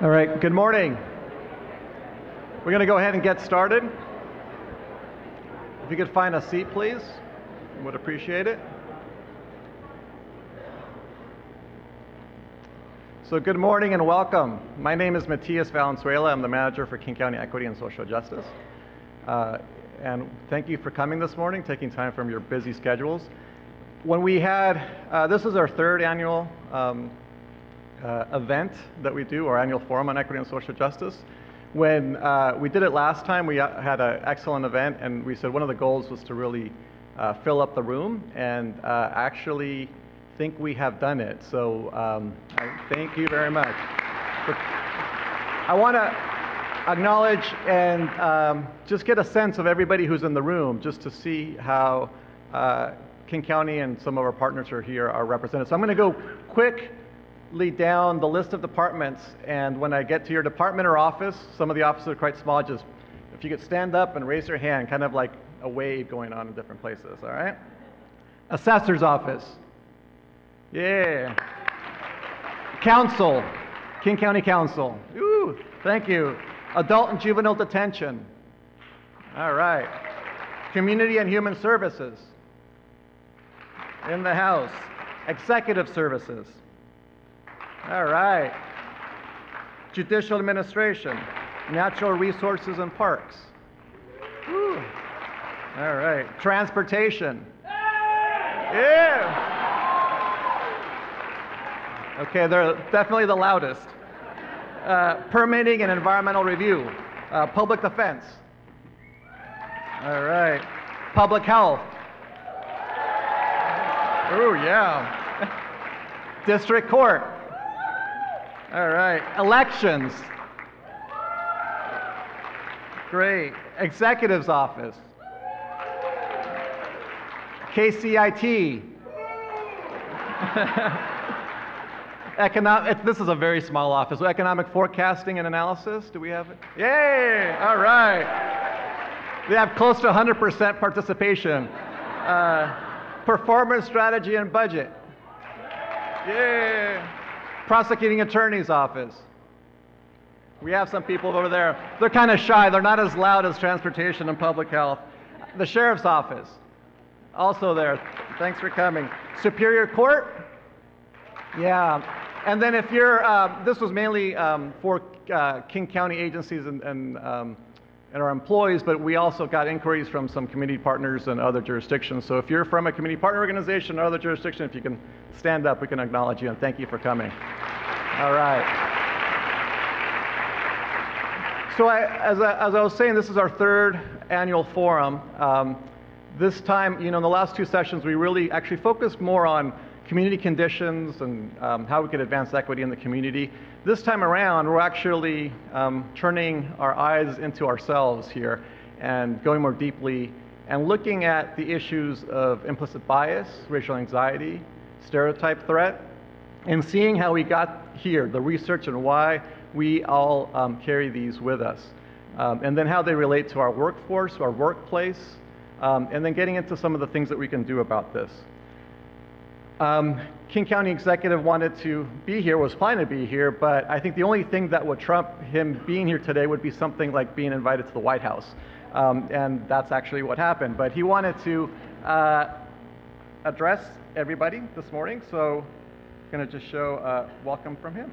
All right, good morning. We're going to go ahead and get started. If you could find a seat, please, I would appreciate it. So good morning and welcome. My name is Matias Valenzuela. I'm the manager for King County Equity and Social Justice. And thank you for coming this morning, taking time from your busy schedules. When we had, this is our third annual event that we do, our annual forum on equity and social justice. When we did it last time, we had an excellent event, and we said one of the goals was to really fill up the room, and actually think we have done it. So thank you very much. I want to acknowledge and just get a sense of everybody who's in the room, just to see how King County and some of our partners who are here are represented. So I'm going to go quickly down the list of departments, and when I get to your department or office, some of the offices are quite small. Just if you could stand up and raise your hand, kind of like a wave going on in different places. All right, assessor's office. Yeah. Council, King County Council. Ooh, thank you. Adult and juvenile detention. All right. Community and Human Services. In the house. Executive Services. All right. Judicial Administration. Natural Resources and Parks. Ooh. All right. Transportation. Yeah. Okay, they're definitely the loudest. Permitting and environmental review. Public defense. All right. Public health. Oh, yeah. District court. All right. Elections. Great. Executive's office. KCIT. This is a very small office. So economic forecasting and analysis, do we have it? Yay! All right. They have close to 100% participation. Performance strategy and budget. Yay! Prosecuting attorney's office. We have some people over there. They're kind of shy. They're not as loud as transportation and public health. The sheriff's office, also there. Thanks for coming. Superior court. Yeah. And then if you're, this was mainly for King County agencies and our employees, but we also got inquiries from some community partners and other jurisdictions. So if you're from a community partner organization or other jurisdiction, if you can stand up, we can acknowledge you and thank you for coming. All right. So as I was saying, this is our third annual forum. This time, you know, in the last two sessions, we really actually focused more on community conditions and how we could advance equity in the community. This time around, we're actually turning our eyes into ourselves here and going more deeply and looking at the issues of implicit bias, racial anxiety, stereotype threat, and seeing how we got here, the research and why we all carry these with us. And then how they relate to our workforce, our workplace, and then getting into some of the things that we can do about this. King County Executive wanted to be here, was planning to be here, but I think the only thing that would trump him being here today would be something like being invited to the White House. And that's actually what happened. But he wanted to address everybody this morning, so I'm going to just show a welcome from him.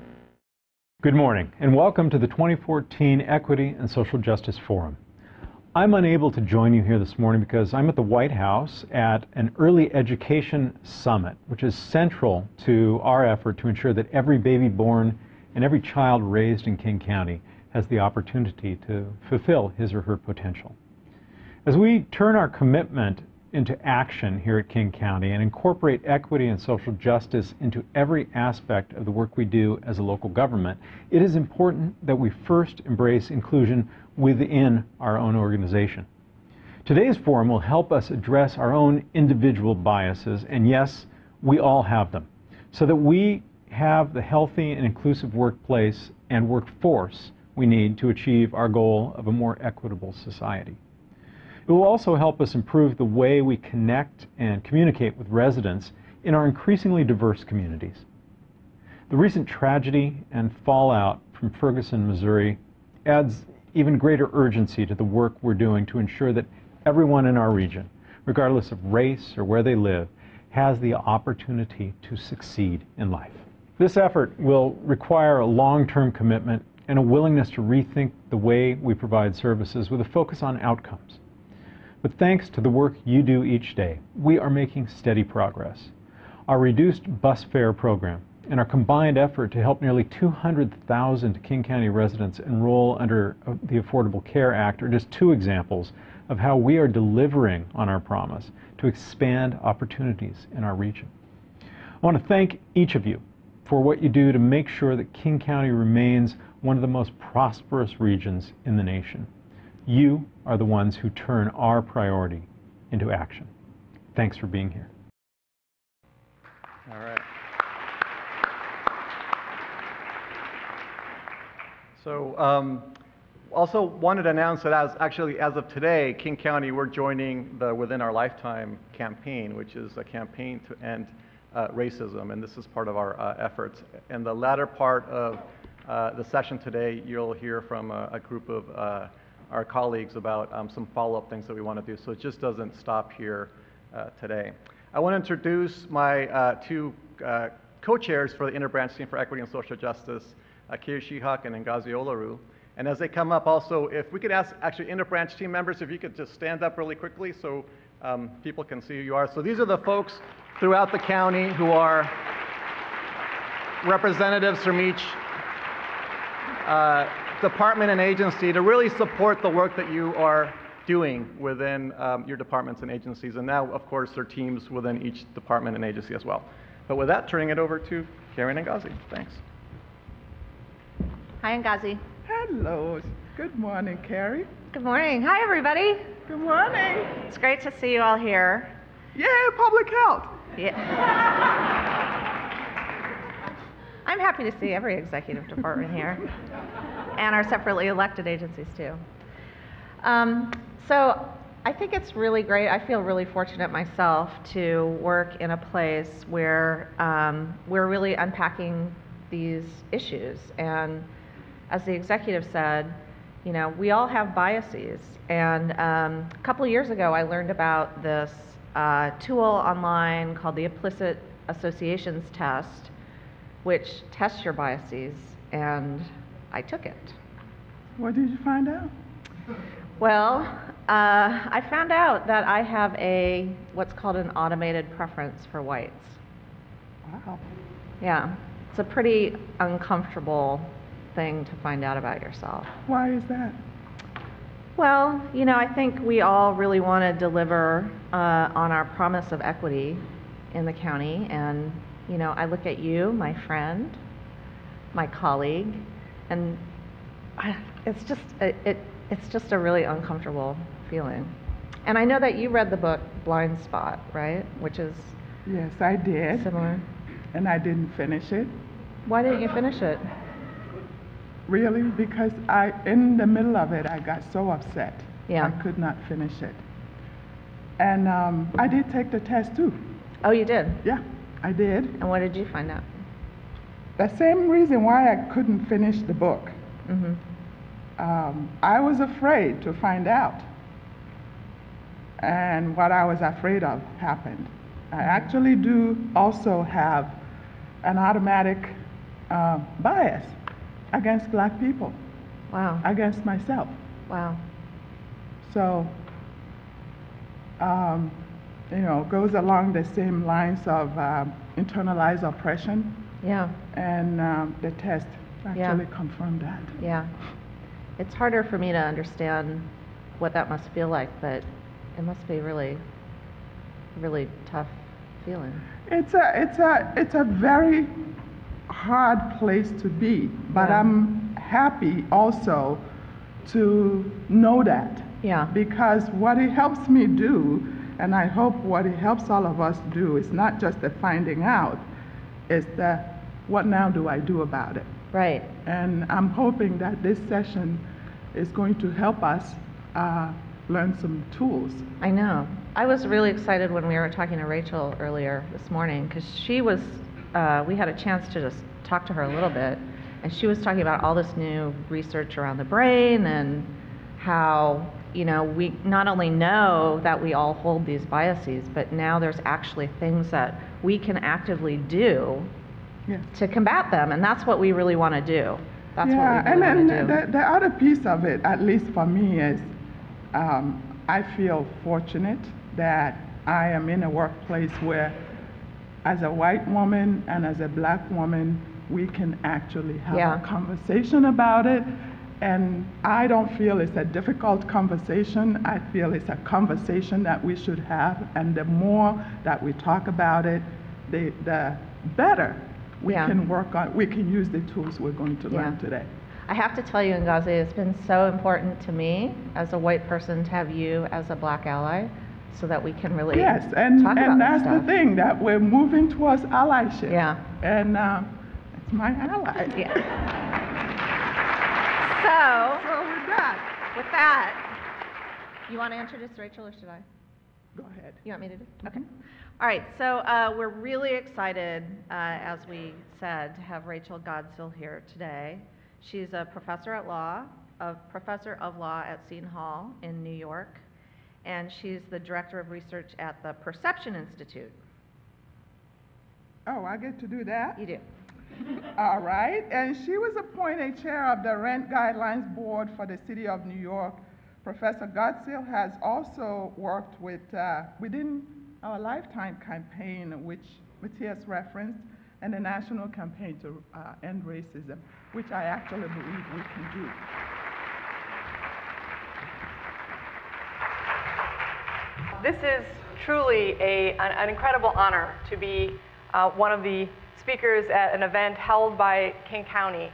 Good morning, and welcome to the 2014 Equity and Social Justice Forum. I'm unable to join you here this morning because I'm at the White House at an early education summit, which is central to our effort to ensure that every baby born and every child raised in King County has the opportunity to fulfill his or her potential. As we turn our commitment into action here at King County and incorporate equity and social justice into every aspect of the work we do as a local government, it is important that we first embrace inclusion within our own organization. Today's forum will help us address our own individual biases, and yes, we all have them, so that we have the healthy and inclusive workplace and workforce we need to achieve our goal of a more equitable society. It will also help us improve the way we connect and communicate with residents in our increasingly diverse communities. The recent tragedy and fallout from Ferguson, Missouri adds even greater urgency to the work we're doing to ensure that everyone in our region, regardless of race or where they live, has the opportunity to succeed in life. This effort will require a long-term commitment and a willingness to rethink the way we provide services with a focus on outcomes. But thanks to the work you do each day, we are making steady progress. Our reduced bus fare program and our combined effort to help nearly 200,000 King County residents enroll under the Affordable Care Act are just two examples of how we are delivering on our promise to expand opportunities in our region. I want to thank each of you for what you do to make sure that King County remains one of the most prosperous regions in the nation. You are the ones who turn our priority into action. Thanks for being here. All right. So also wanted to announce that as of today, King County, we're joining the Within Our Lifetime campaign, which is a campaign to end racism, and this is part of our efforts. In the latter part of the session today, you'll hear from a group of our colleagues about some follow-up things that we want to do, so it just doesn't stop here today. I want to introduce my two co-chairs for the Interbranch Team for Equity and Social Justice, Akir Shihak and Ngozi Oluru. And as they come up also, if we could ask actually Interbranch Team members if you could just stand up really quickly so people can see who you are. So these are the folks throughout the county who are representatives from each department and agency to really support the work that you are doing within your departments and agencies, and now, of course, their teams within each department and agency as well. But with that, turning it over to Karen Ngozi. Thanks. Hi, Ngozi. Hello. Good morning, Carrie. Good morning. Hi, everybody. Good morning. It's great to see you all here. Yeah, public health. Yeah. I'm happy to see every executive department here and our separately elected agencies, too. So I think it's really great. I feel really fortunate myself to work in a place where we're really unpacking these issues. And as the executive said, you know, we all have biases. And a couple of years ago, I learned about this tool online called the Implicit Associations Test, which tests your biases, and I took it. What did you find out? Well, I found out that I have a, what's called an automated preference for whites. Wow. Yeah. It's a pretty uncomfortable thing to find out about yourself. Why is that? Well, you know, I think we all really want to deliver on our promise of equity in the county. And, you know, I look at you, my friend, my colleague, and it's just a really uncomfortable feeling. And I know that you read the book Blind Spot, right? Which is... Yes, I did. Similar. And I didn't finish it. Why didn't you finish it? Really, because in the middle of it, I got so upset. Yeah. I could not finish it. And I did take the test, too. Oh, you did? Yeah, I did. And what did you find out? The same reason why I couldn't finish the book. Mm-hmm. I was afraid to find out. And what I was afraid of happened. I actually do also have an automatic bias against black people. Wow. Against myself. Wow. So, you know, goes along the same lines of internalized oppression. Yeah. And the test actually confirmed that. Yeah. It's harder for me to understand what that must feel like, but it must be really, really tough feeling. It's a very hard place to be, but yeah. I'm happy also to know that. Yeah. Because what it helps me do, and I hope what it helps all of us do, is not just the finding out, it's the what now do I do about it. Right. And I'm hoping that this session is going to help us learn some tools. I know. I was really excited when we were talking to Rachel earlier this morning, because she was we had a chance to just talk to her a little bit, and she was talking about all this new research around the brain and how, you know, we not only know that we all hold these biases, but now there's actually things that we can actively do to combat them, and that's what we really want to do. That's what we really want to do. And the other piece of it, at least for me, is I feel fortunate that I am in a workplace where, as a white woman and as a black woman, we can actually have a conversation about it. And I don't feel it's a difficult conversation. I feel it's a conversation that we should have. And the more that we talk about it, the better we can work on. We can use the tools we're going to learn today. I have to tell you, Ngozi, it's been so important to me as a white person to have you as a black ally, so that we can really talk about and that's the thing, that we're moving towards allyship. Yeah. And it's my ally. Yeah. So with that, you want to introduce Rachel, or should I? Go ahead. You want me to do it? Okay. All right. So we're really excited, as we said, to have Rachel Godsil here today. She's a professor of law at Seton Hall in New York, and she's the director of research at the Perception Institute. Oh, I get to do that? You do. All right, and she was appointed chair of the Rent Guidelines Board for the City of New York. Professor Godsil has also worked with Within Our Lifetime campaign, which Matias referenced, and the national campaign to end racism, which I actually believe we can do. This is truly an incredible honor to be one of the speakers at an event held by King County.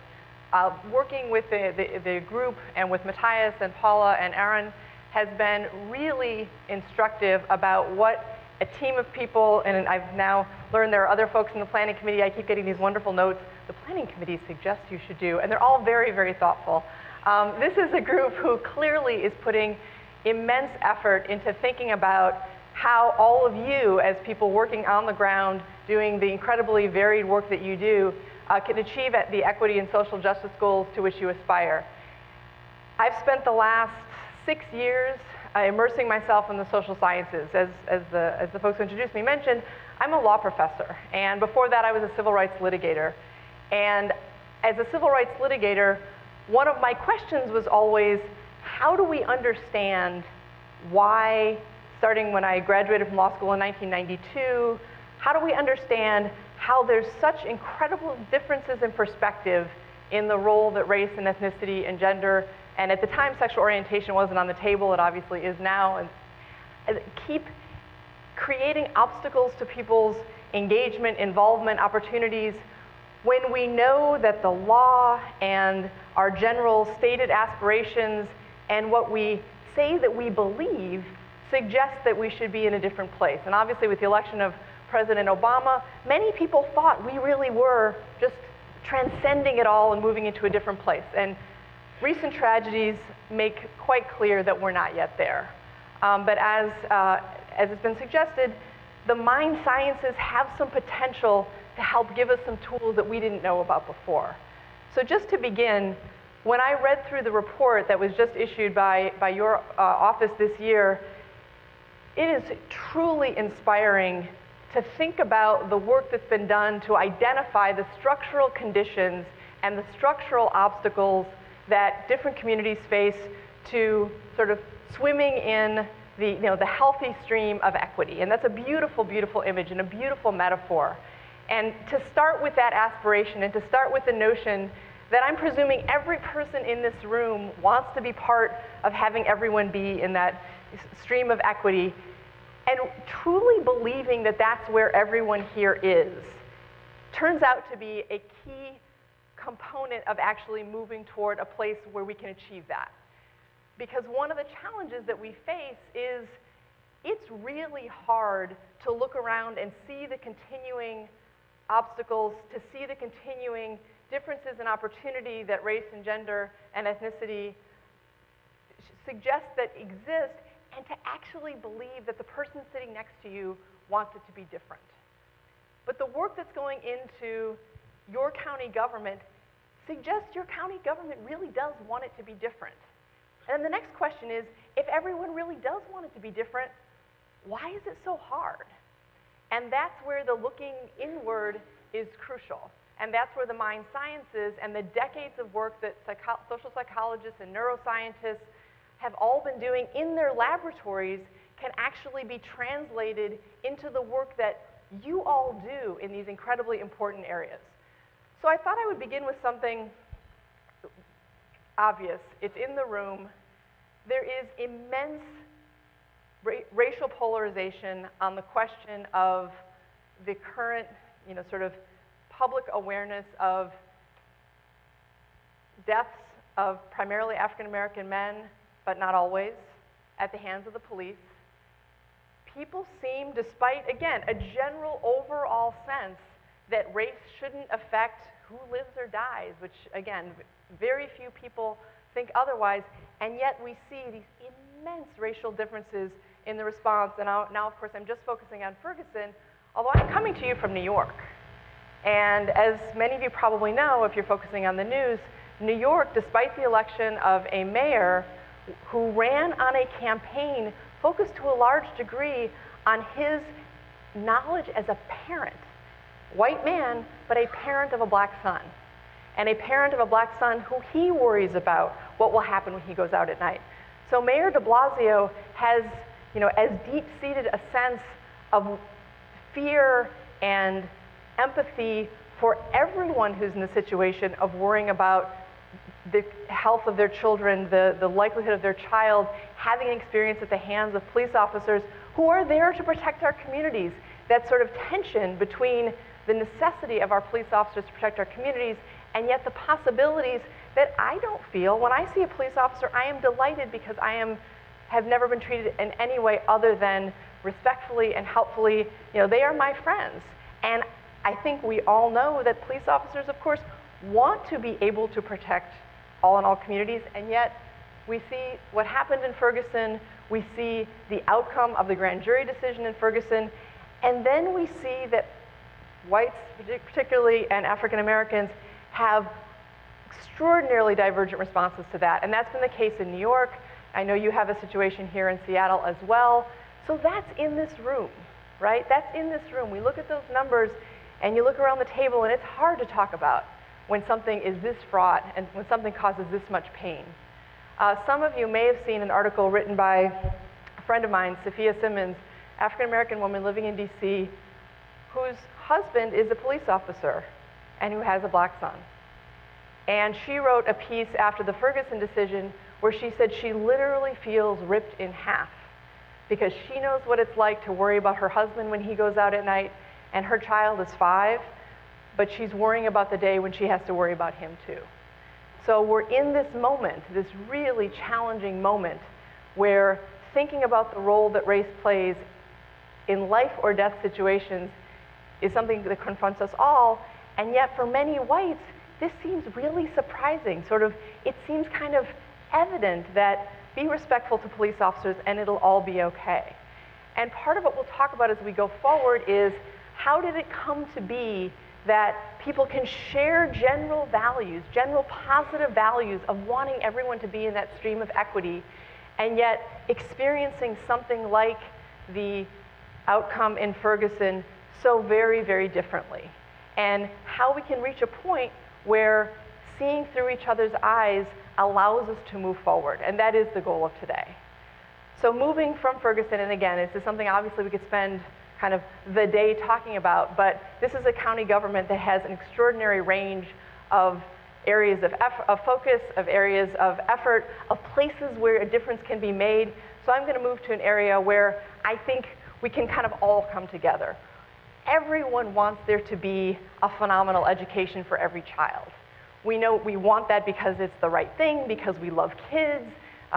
Working with the group and with Matias and Paula and Aaron has been really instructive about what a team of people, and I've now learned there are other folks in the planning committee, I keep getting these wonderful notes, the planning committee suggests you should do, and they're all very, very thoughtful. This is a group who clearly is putting immense effort into thinking about how all of you, as people working on the ground, doing the incredibly varied work that you do, can achieve at the equity and social justice goals to which you aspire. I've spent the last 6 years immersing myself in the social sciences. As the folks who introduced me mentioned, I'm a law professor, and before that I was a civil rights litigator. And as a civil rights litigator, one of my questions was always, how do we understand why, starting when I graduated from law school in 1992, how do we understand how there's such incredible differences in perspective in the role that race and ethnicity and gender, and at the time sexual orientation wasn't on the table, it obviously is now, and keep creating obstacles to people's engagement, involvement, opportunities, when we know that the law and our general stated aspirations and what we say that we believe suggests that we should be in a different place. And obviously with the election of President Obama, many people thought we really were just transcending it all and moving into a different place. And recent tragedies make quite clear that we're not yet there. But as it's been suggested, the mind sciences have some potential to help give us some tools that we didn't know about before. So just to begin, when I read through the report that was just issued by your office this year, it is truly inspiring to think about the work that's been done to identify the structural conditions and the structural obstacles that different communities face to sort of swimming in the, you know, the healthy stream of equity. And that's a beautiful, beautiful image and a beautiful metaphor. And to start with that aspiration and to start with the notion that I'm presuming every person in this room wants to be part of having everyone be in that stream of equity, and truly believing that that's where everyone here is, turns out to be a key component of actually moving toward a place where we can achieve that. Because one of the challenges that we face is it's really hard to look around and see the continuing obstacles, to see the continuing differences in opportunity that race and gender and ethnicity suggest that exist, and to actually believe that the person sitting next to you wants it to be different. But the work that's going into your county government suggests your county government really does want it to be different. And the next question is, if everyone really does want it to be different, why is it so hard? And that's where the looking inward is crucial. And that's where the mind sciences and the decades of work that social psychologists and neuroscientists have all been doing in their laboratories can actually be translated into the work that you all do in these incredibly important areas. So I thought I would begin with something obvious. It's in the room. There is immense racial polarization on the question of the current, sort of public awareness of deaths of primarily African-American men, but not always, at the hands of the police. People seem, despite, again, a general overall sense that race shouldn't affect who lives or dies, which, again, very few people think otherwise, and yet we see these immense racial differences in the response. And now, of course, I'm just focusing on Ferguson, although I'm coming to you from New York. And as many of you probably know, if you're focusing on the news, New York, despite the election of a mayor who ran on a campaign focused to a large degree on his knowledge as a parent, white man, but a parent of a black son, and a parent of a black son who he worries about what will happen when he goes out at night. So Mayor de Blasio has, as deep-seated a sense of fear and empathy for everyone who's in the situation of worrying about the health of their children, the likelihood of their child having an experience at the hands of police officers who are there to protect our communities. That sort of tension between the necessity of our police officers to protect our communities and yet the possibilities that I don't feel. When I see a police officer, I am delighted because I have never been treated in any way other than respectfully and helpfully. They are my friends. And I think we all know that police officers, of course, want to be able to protect all in all communities, and yet we see what happened in Ferguson, we see the outcome of the grand jury decision in Ferguson, and then we see that whites, particularly, and African Americans have extraordinarily divergent responses to that, and that's been the case in New York. I know you have a situation here in Seattle as well, so that's in this room, right? That's in this room. We look at those numbers, and you look around the table, and it's hard to talk about when something is this fraught and when something causes this much pain. Some of you may have seen an article written by a friend of mine, Sophia Simmons, African-American woman living in DC, whose husband is a police officer and who has a black son. And she wrote a piece after the Ferguson decision where she said she literally feels ripped in half because she knows what it's like to worry about her husband when he goes out at night, and her child is 5, but she's worrying about the day when she has to worry about him too. So we're in this moment, this really challenging moment, where thinking about the role that race plays in life or death situations is something that confronts us all, and yet for many whites, this seems really surprising. It seems kind of evident that be respectful to police officers and it'll all be okay. And part of what we'll talk about as we go forward is, how did it come to be that people can share general values, general positive values of wanting everyone to be in that stream of equity, and yet experiencing something like the outcome in Ferguson so very, very differently, and how we can reach a point where seeing through each other's eyes allows us to move forward, and that is the goal of today. So moving from Ferguson, and again, this is something obviously we could spend kind of the day talking about, but this is a county government that has an extraordinary range of areas of focus, of areas of effort, of places where a difference can be made. So I'm going to move to an area where I think we can kind of all come together. Everyone wants there to be a phenomenal education for every child. We know we want that because it's the right thing, because we love kids.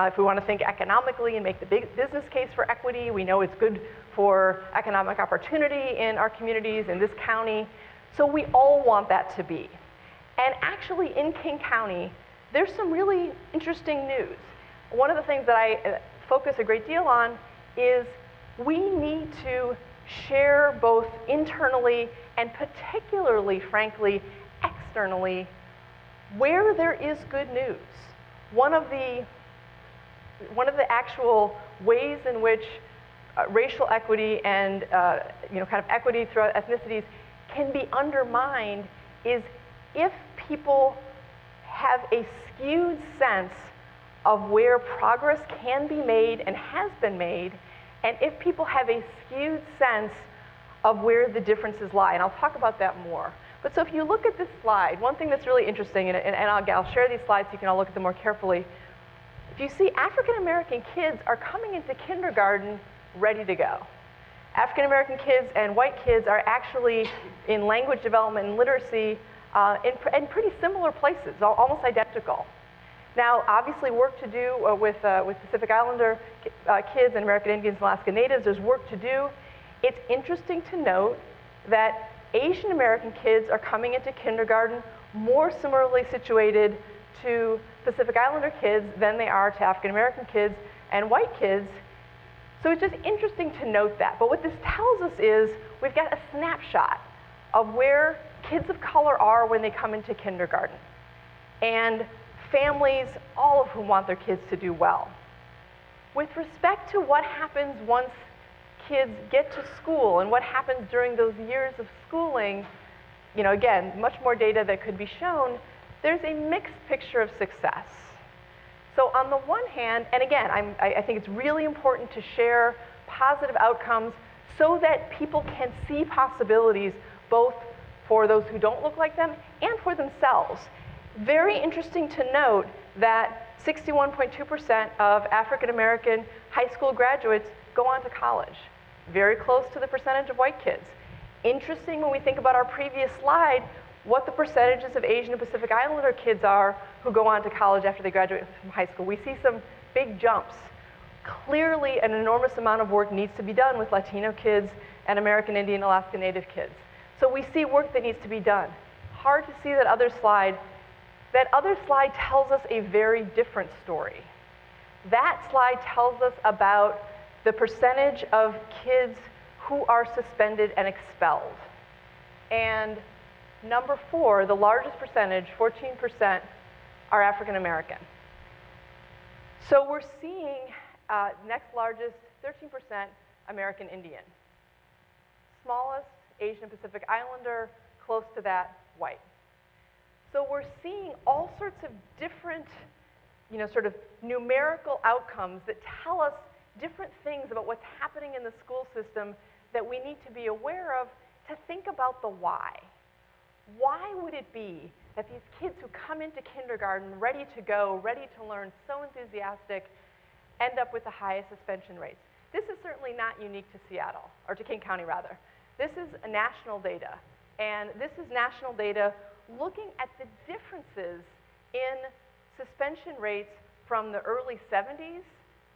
If we want to think economically and make the big business case for equity, we know it's good for economic opportunity in our communities, in this county. So we all want that to be. And actually in King County, there's some really interesting news. One of the things that I focus a great deal on is we need to share both internally and particularly, frankly, externally, where there is good news. One of the actual ways in which racial equity and kind of equity throughout ethnicities can be undermined is if people have a skewed sense of where progress can be made and has been made, and if people have a skewed sense of where the differences lie. And I'll talk about that more. But so if you look at this slide, one thing that's really interesting, and I'll share these slides so you can all look at them more carefully. If you see, African-American kids are coming into kindergarten ready to go. African-American kids and white kids are actually in language development and literacy in pretty similar places, almost identical. Now, obviously, work to do with Pacific Islander kids and American Indians and Alaska Natives, there's work to do. It's interesting to note that Asian American kids are coming into kindergarten more similarly situated to Pacific Islander kids than they are to African American kids and white kids. So it's just interesting to note that. But what this tells us is we've got a snapshot of where kids of color are when they come into kindergarten, and families, all of whom want their kids to do well. With respect to what happens once kids get to school and what happens during those years of schooling, again, much more data that could be shown, there's a mixed picture of success. So on the one hand, and again, I think it's really important to share positive outcomes so that people can see possibilities both for those who don't look like them and for themselves. Very interesting to note that 61.2% of African American high school graduates go on to college, very close to the percentage of white kids. Interesting when we think about our previous slide, what the percentages of Asian and Pacific Islander kids are who go on to college after they graduate from high school. We see some big jumps. Clearly, an enormous amount of work needs to be done with Latino kids and American Indian, Alaska Native kids. So we see work that needs to be done. Hard to see that other slide. That other slide tells us a very different story. That slide tells us about the percentage of kids who are suspended and expelled. And number four, the largest percentage, 14%, are African American. So we're seeing next largest, 13%, American Indian. Smallest, Asian and Pacific Islander, close to that, white. So we're seeing all sorts of different, sort of numerical outcomes that tell us different things about what's happening in the school system that we need to be aware of to think about the why. Why would it be that these kids who come into kindergarten ready to go, ready to learn, so enthusiastic, end up with the highest suspension rates? This is certainly not unique to Seattle, or to King County, rather. This is national data, and this is national data looking at the differences in suspension rates from the early 70s,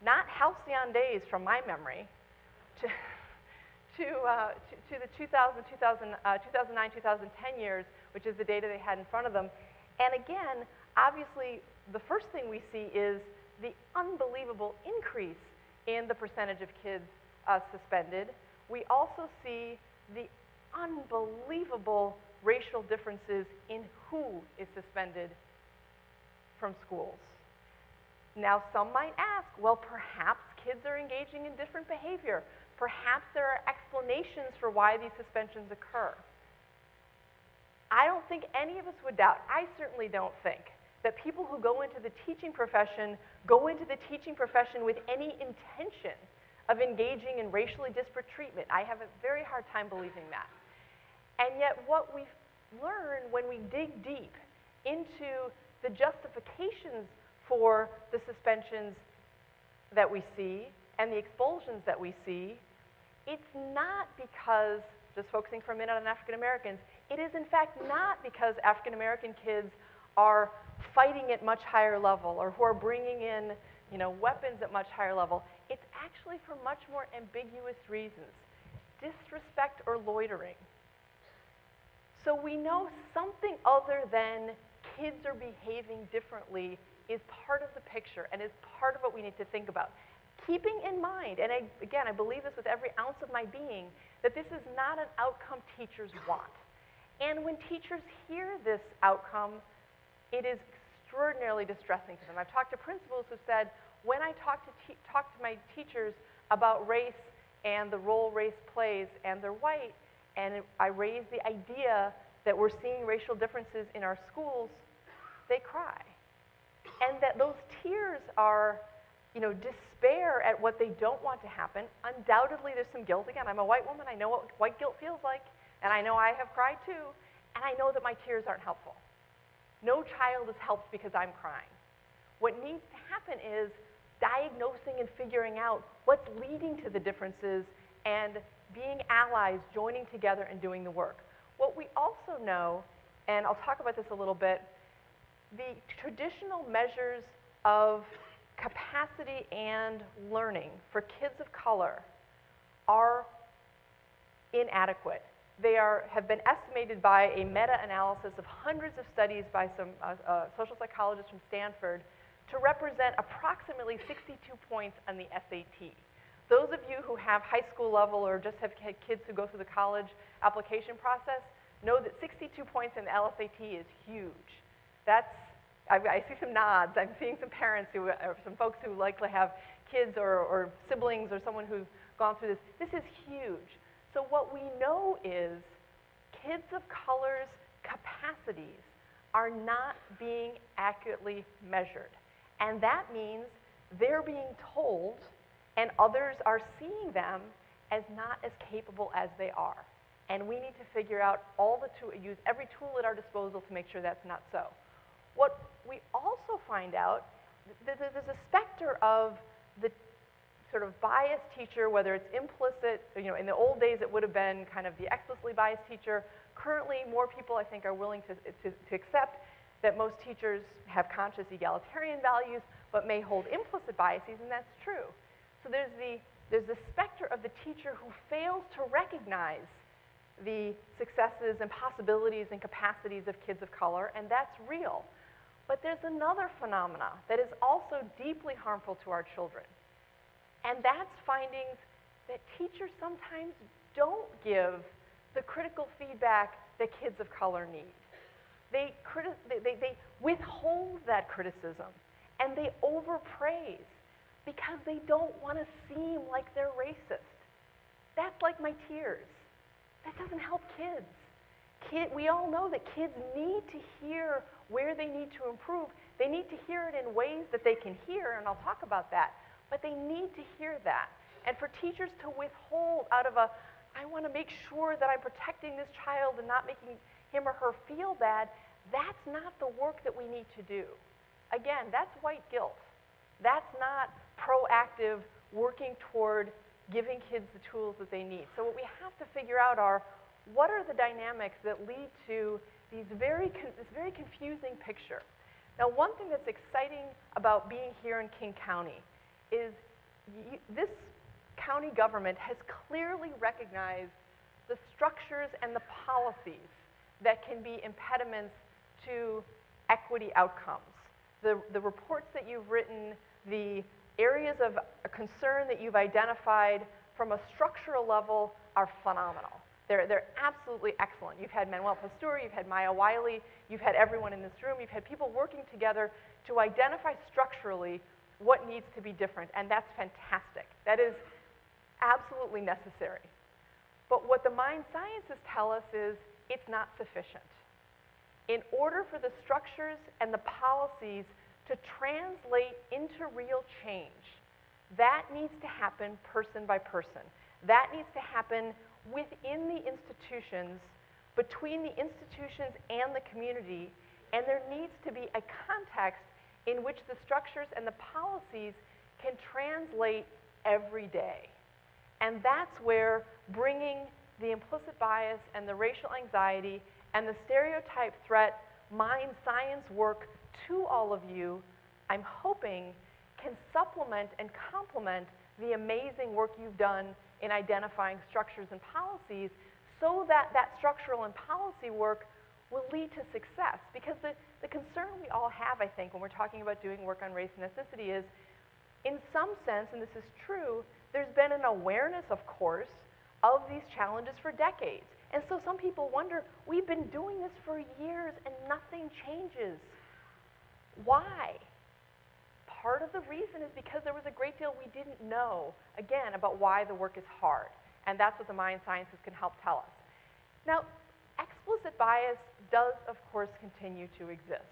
not halcyon days from my memory, to the 2009, 2010 years, which is the data they had in front of them. And again, obviously, the first thing we see is the unbelievable increase in the percentage of kids suspended. We also see the unbelievable racial differences in who is suspended from schools. Now, some might ask, well, perhaps kids are engaging in different behavior. Perhaps there are explanations for why these suspensions occur. I don't think any of us would doubt, I certainly don't think, that people who go into the teaching profession go into the teaching profession with any intention of engaging in racially disparate treatment. I have a very hard time believing that. And yet what we learn when we dig deep into the justifications for the suspensions that we see and the expulsions that we see, it's not because, just focusing for a minute on African Americans, it is in fact not because African American kids are fighting at much higher level or who are bringing in weapons at much higher level. It's actually for much more ambiguous reasons, disrespect or loitering. So we know something other than kids are behaving differently is part of the picture and is part of what we need to think about. keeping in mind, and again, I believe this with every ounce of my being, that this is not an outcome teachers want. And when teachers hear this outcome, it is extraordinarily distressing to them. I've talked to principals who said, when I talk to my teachers about race and the role race plays and they're white, and I raise the idea that we're seeing racial differences in our schools, they cry. And that those tears are, you know, despair at what they don't want to happen. Undoubtedly, there's some guilt. Again, I'm a white woman. I know what white guilt feels like, and I know I have cried too, and I know that my tears aren't helpful. No child is helped because I'm crying. What needs to happen is diagnosing and figuring out what's leading to the differences and being allies, joining together and doing the work. What we also know, and I'll talk about this a little bit, the traditional measures of capacity and learning for kids of color are inadequate. They have been estimated by a meta-analysis of hundreds of studies by some social psychologists from Stanford to represent approximately 62 points on the SAT. Those of you who have high school level or just have had kids who go through the college application process know that 62 points in the LSAT is huge. I see some nods. I'm seeing some parents who, or some folks who likely have kids or siblings or someone who's gone through this. This is huge. So what we know is kids of color's capacities are not being accurately measured. And that means they're being told, and others are seeing them as not as capable as they are. And we need to figure out use every tool at our disposal to make sure that's not so. What we also find out, there's a specter of the sort of biased teacher, whether it's implicit, you know, in the old days it would have been kind of the explicitly biased teacher. Currently, more people, I think, are willing to accept that most teachers have conscious egalitarian values, but may hold implicit biases, and that's true. So there's the specter of the teacher who fails to recognize the successes and possibilities and capacities of kids of color, and that's real. But there's another phenomena that is also deeply harmful to our children, and that's findings that teachers sometimes don't give the critical feedback that kids of color need. They withhold that criticism, and they overpraise, because they don't want to seem like they're racist. That's like my tears. That doesn't help kids. We all know that kids need to hear where they need to improve. They need to hear it in ways that they can hear, and I'll talk about that, but they need to hear that. And for teachers to withhold out of I want to make sure that I'm protecting this child and not making him or her feel bad, that's not the work that we need to do. Again, that's white guilt. That's not proactive working toward giving kids the tools that they need. So what we have to figure out are, what are the dynamics that lead to this very confusing picture? Now, one thing that's exciting about being here in King County is this county government has clearly recognized the structures and the policies that can be impediments to equity outcomes. The reports that you've written, the areas of concern that you've identified from a structural level are phenomenal. They're absolutely excellent. You've had Manuel Pastor, you've had Maya Wiley, you've had everyone in this room, you've had people working together to identify structurally what needs to be different, and that's fantastic. That is absolutely necessary. But what the mind sciences tell us is it's not sufficient. In order for the structures and the policies to translate into real change, that needs to happen person by person. That needs to happen within the institutions, between the institutions and the community, and there needs to be a context in which the structures and the policies can translate every day. And that's where bringing the implicit bias and the racial anxiety and the stereotype threat mind science work to all of you, I'm hoping, can supplement and complement the amazing work you've done in identifying structures and policies, so that that structural and policy work will lead to success. Because the concern we all have, I think, when we're talking about doing work on race and ethnicity is, in some sense, and this is true, there's been an awareness, of course, of these challenges for decades. And so some people wonder, we've been doing this for years and nothing changes. Why? Part of the reason is because there was a great deal we didn't know, again, about why the work is hard. And that's what the Mayan sciences can help tell us. Now, explicit bias does, of course, continue to exist.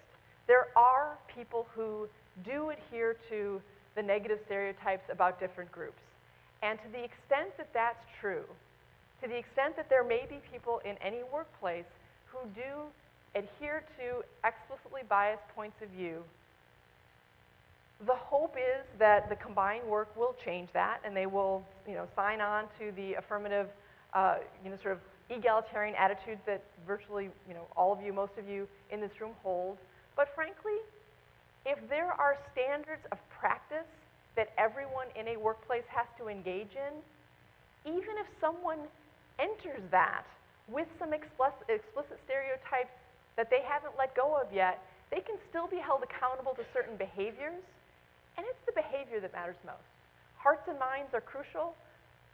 There are people who do adhere to the negative stereotypes about different groups. And to the extent that that's true, to the extent that there may be people in any workplace who do adhere to explicitly biased points of view, the hope is that the combined work will change that, and they will, sign on to the affirmative, sort of egalitarian attitudes that virtually, all of you, most of you in this room hold. But frankly, if there are standards of practice that everyone in a workplace has to engage in, even if someone enters that with some explicit stereotypes that they haven't let go of yet, they can still be held accountable to certain behaviors, and it's the behavior that matters most. Hearts and minds are crucial,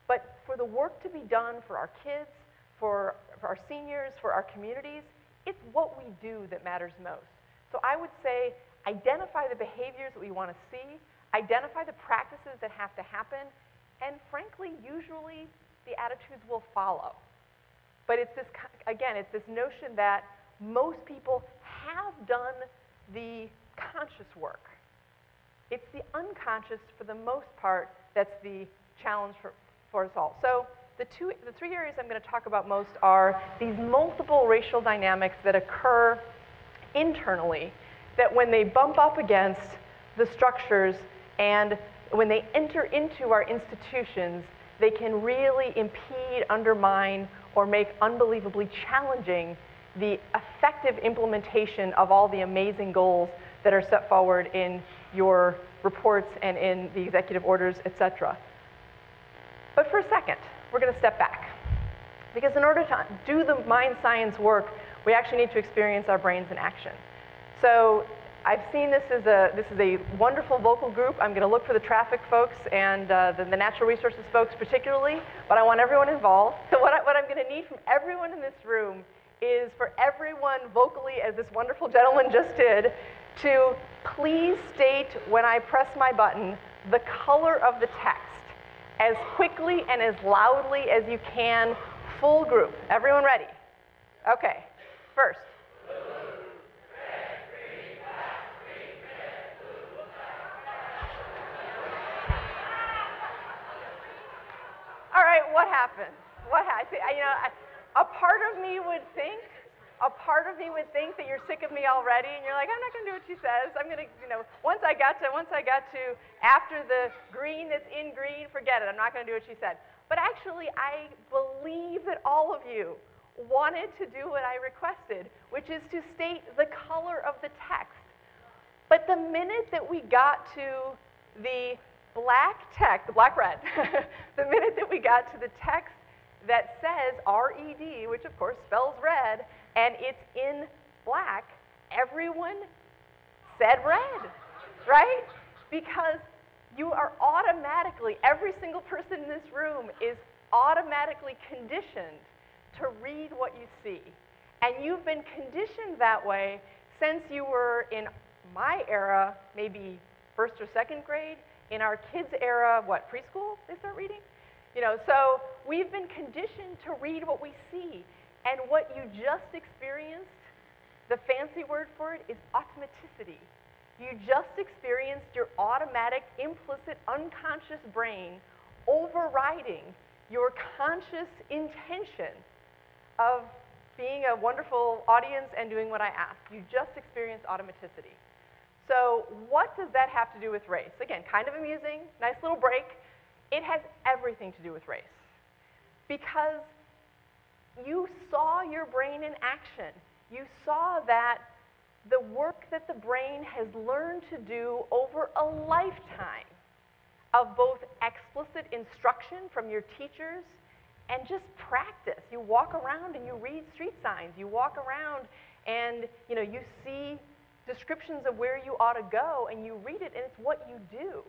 but for the work to be done for our kids, for our seniors, for our communities, it's what we do that matters most. So I would say, identify the behaviors that we want to see, identify the practices that have to happen, and frankly, usually the attitudes will follow. But it's this, again, it's this notion that most people have done the conscious work. It's the unconscious, for the most part, that's the challenge for us all. So the three areas I'm going to talk about most are these multiple racial dynamics that occur internally, that when they bump up against the structures and when they enter into our institutions, they can really impede, undermine, or make unbelievably challenging the effective implementation of all the amazing goals that are set forward in your reports and in the executive orders, et cetera. But for a second, we're going to step back. Because in order to do the mind science work, we actually need to experience our brains in action. So I've seen this is a wonderful vocal group. I'm going to look for the traffic folks and the natural resources folks particularly, but I want everyone involved. So what I'm going to need from everyone in this room is for everyone vocally, as this wonderful gentleman just did, to please state when I press my button the color of the text as quickly and as loudly as you can, full group. Everyone ready? Okay, first. All right, what happened? A part of me would think, that you're sick of me already, and you're like, I'm not going to do what she says. I'm going to, once I got to after the green that's in green, forget it. I'm not going to do what she said. But actually, I believe that all of you wanted to do what I requested, which is to state the color of the text. But the minute that we got to the black text, black-red, the minute that we got to the text that says RED, which of course spells red, and it's in black, everyone said red, right? Because you are automatically, every single person in this room is automatically conditioned to read what you see. And you've been conditioned that way since you were, in my era, maybe first or second grade. In our kids' era, what, preschool they start reading? So we've been conditioned to read what we see. And what you just experienced, the fancy word for it is automaticity. You just experienced your automatic, implicit, unconscious brain overriding your conscious intention of being a wonderful audience and doing what I ask. You just experienced automaticity. So what does that have to do with race? Again, kind of amusing, nice little break. It has everything to do with race. Because you saw your brain in action. You saw that the work that the brain has learned to do over a lifetime of both explicit instruction from your teachers and just practice. You walk around and you read street signs. You walk around and you see descriptions of where you ought to go, and you read it, and it's what you do.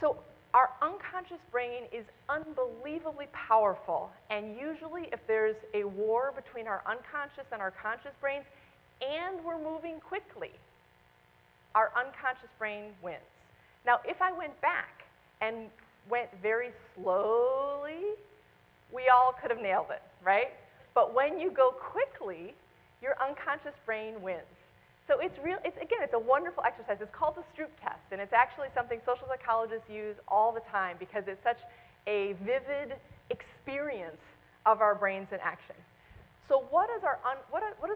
So our unconscious brain is unbelievably powerful, and usually if there's a war between our unconscious and our conscious brains, and we're moving quickly, our unconscious brain wins. Now, if I went back and went very slowly, we all could have nailed it, right? But when you go quickly, your unconscious brain wins. So it's real. It's, again, it's a wonderful exercise. It's called the Stroop test, and it's actually something social psychologists use all the time because it's such a vivid experience of our brains in action. So what does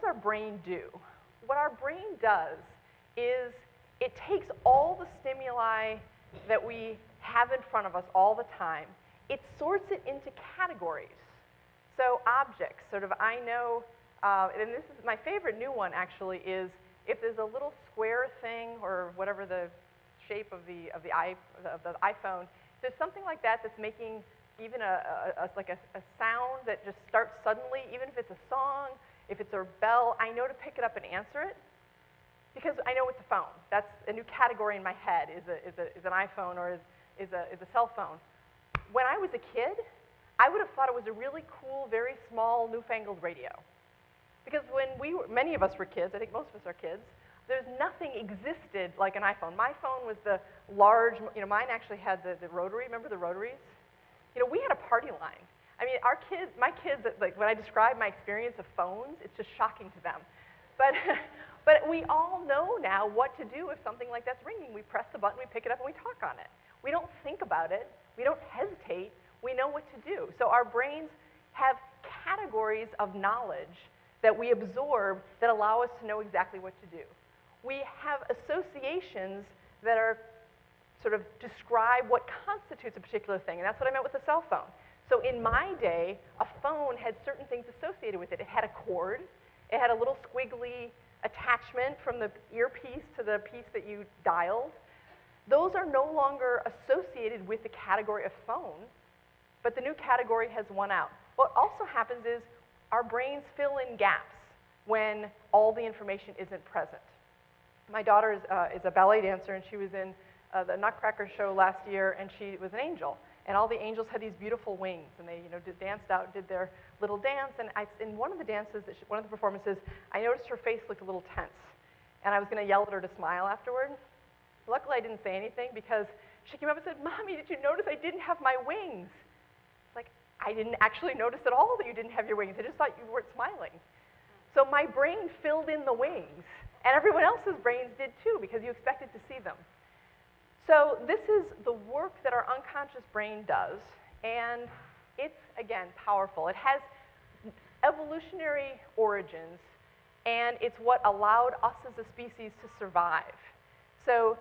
our brain do? What our brain does is it takes all the stimuli that we have in front of us all the time. It sorts it into categories. So objects, sort of I know, and this is my favorite new one actually, is if there's a little square thing or whatever the shape of the iPhone, if there's something like that that's making even like a sound that just starts suddenly, even if it's a song, if it's a bell, I know to pick it up and answer it because I know it's a phone. That's a new category in my head, is an iPhone or is a cell phone. When I was a kid, I would have thought it was a really cool, very small, newfangled radio. Because when many of us were kids, I think most of us are kids, there's nothing existed like an iPhone. My phone was the large, you know, mine actually had the rotary, remember the rotaries? You know, we had a party line. I mean, our kids, my kids, like when I describe my experience of phones, it's just shocking to them. But we all know now what to do if something like that's ringing. We press the button, we pick it up, and we talk on it. We don't think about it. We don't hesitate. We know what to do. So our brains have categories of knowledge that we absorb that allow us to know exactly what to do. We have associations that are sort of describe what constitutes a particular thing, and that's what I meant with a cell phone. So in my day, a phone had certain things associated with it. It had a cord, it had a little squiggly attachment from the earpiece to the piece that you dialed. Those are no longer associated with the category of phone, but the new category has won out. What also happens is our brains fill in gaps when all the information isn't present. My daughter is a ballet dancer, and she was in the Nutcracker show last year, and she was an angel. And all the angels had these beautiful wings, and they, you know, danced out and did their little dance. And in one of the dances, one of the performances, I noticed her face looked a little tense. And I was going to yell at her to smile afterward. Luckily, I didn't say anything because she came up and said, "Mommy, did you notice I didn't have my wings?" Like, I didn't actually notice at all that you didn't have your wings. I just thought you weren't smiling. So my brain filled in the wings, and everyone else's brains did too because you expected to see them. So this is the work that our unconscious brain does, and it's, again, powerful. It has evolutionary origins, and it's what allowed us as a species to survive. So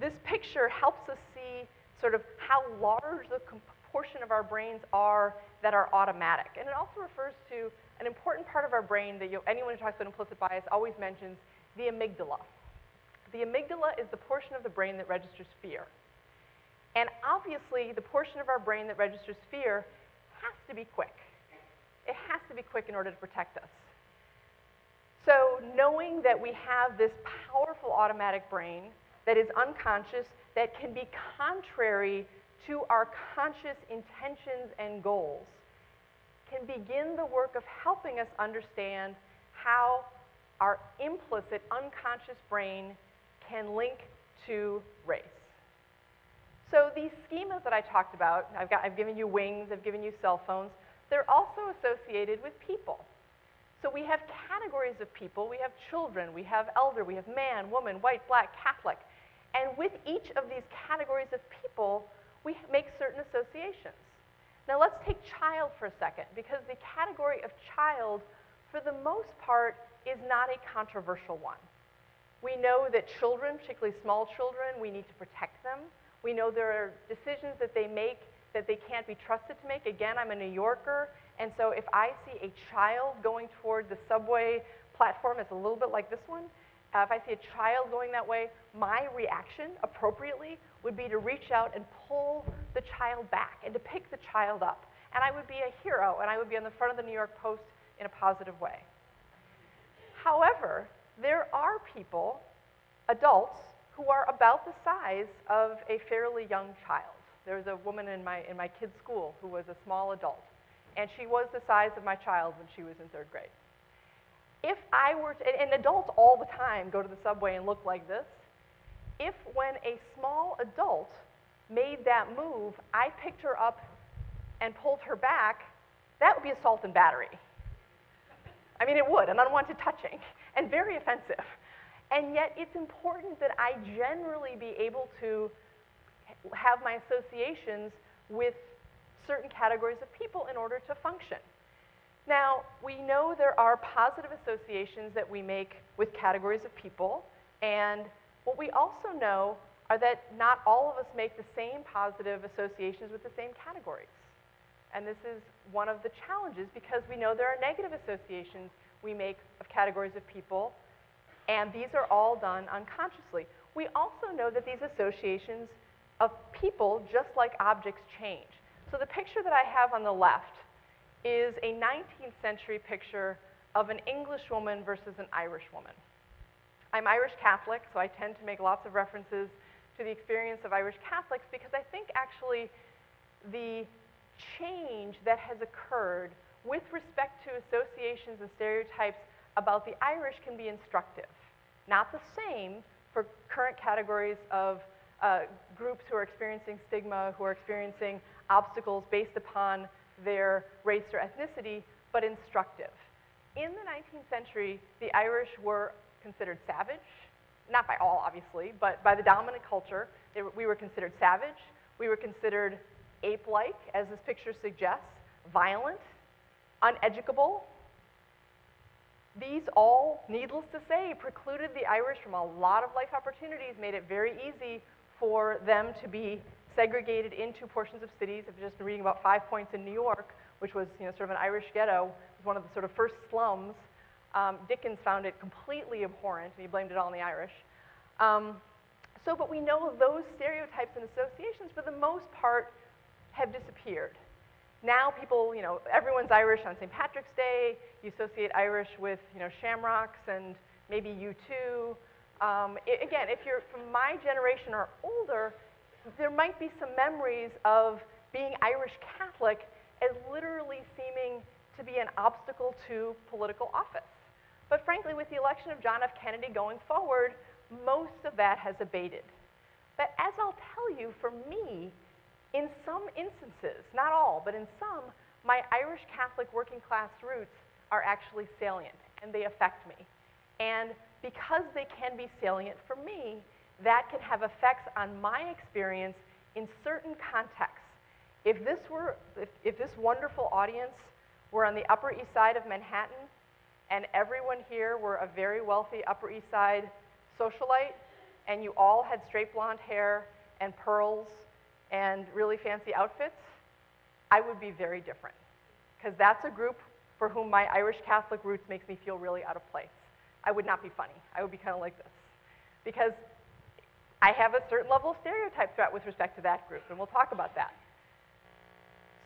this picture helps us see sort of how large the proportion of our brains are that are automatic. And it also refers to an important part of our brain that anyone who talks about implicit bias always mentions, the amygdala. The amygdala is the portion of the brain that registers fear. And obviously, the portion of our brain that registers fear has to be quick. It has to be quick in order to protect us. So knowing that we have this powerful automatic brain that is unconscious, that can be contrary to our conscious intentions and goals, can begin the work of helping us understand how our implicit, unconscious brain can link to race. So these schemas that I talked about, I've given you wings, I've given you cell phones, they're also associated with people. So we have categories of people, we have children, we have elder, we have man, woman, white, black, Catholic. And with each of these categories of people, we make certain associations. Now let's take child for a second, because the category of child, for the most part, is not a controversial one. We know that children, particularly small children, we need to protect them. We know there are decisions that they make that they can't be trusted to make. Again, I'm a New Yorker, and so if I see a child going toward the subway platform, it's a little bit like this one, if I see a child going that way, my reaction, appropriately, would be to reach out and pull the child back and to pick the child up. And I would be a hero, and I would be on the front of the New York Post in a positive way. However, there are people, adults, who are about the size of a fairly young child. There was a woman in my kid's school who was a small adult, and she was the size of my child when she was in third grade. If I were to, and adults all the time go to the subway and look like this, if when a small adult made that move, I picked her up and pulled her back, that would be assault and battery. I mean, it would, an unwanted touching, and very offensive. And yet it's important that I generally be able to have my associations with certain categories of people in order to function. Now, we know there are positive associations that we make with categories of people, and what we also know are that not all of us make the same positive associations with the same categories. And this is one of the challenges, because we know there are negative associations we make of categories of people, and these are all done unconsciously. We also know that these associations of people, just like objects, change. So the picture that I have on the left is a 19th century picture of an English woman versus an Irish woman. I'm Irish Catholic, so I tend to make lots of references to the experience of Irish Catholics, because I think actually the change that has occurred with respect to associations and stereotypes about the Irish can be instructive. Not the same for current categories of groups who are experiencing stigma, who are experiencing obstacles based upon their race or ethnicity, but instructive. In the 19th century, the Irish were considered savage, not by all, obviously, but by the dominant culture. We were considered savage. We were considered ape-like, as this picture suggests, violent, uneducable. These all, needless to say, precluded the Irish from a lot of life opportunities, made it very easy for them to be segregated into portions of cities. I've just been reading about 5 points in New York, which was, you know, sort of an Irish ghetto. It was one of the sort of first slums. Dickens found it completely abhorrent, and he blamed it all on the Irish. But we know those stereotypes and associations, for the most part, have disappeared. Now people, you know, everyone's Irish on St. Patrick's Day. You associate Irish with, you know, shamrocks and maybe U2. Again, if you're from my generation or older, there might be some memories of being Irish Catholic as literally seeming to be an obstacle to political office. But frankly, with the election of John F. Kennedy going forward, most of that has abated. But as I'll tell you, for me, in some instances, not all, but in some, my Irish Catholic working class roots are actually salient, and they affect me. And because they can be salient for me, that can have effects on my experience in certain contexts. If this wonderful audience were on the Upper East Side of Manhattan, and everyone here were a very wealthy Upper East Side socialite, and you all had straight blonde hair and pearls and really fancy outfits, I would be very different, because that's a group for whom my Irish Catholic roots makes me feel really out of place. I would not be funny. I would be kind of like this, because I have a certain level of stereotype threat with respect to that group, and we'll talk about that.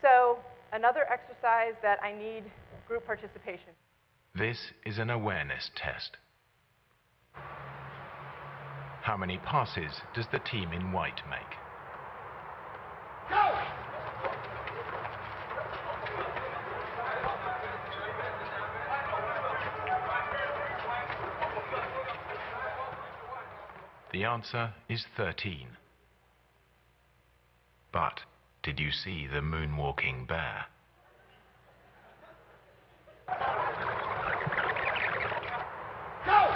So another exercise that I need group participation. This is an awareness test. How many passes does the team in white make? Go! The answer is 13. But did you see the moonwalking bear? Go!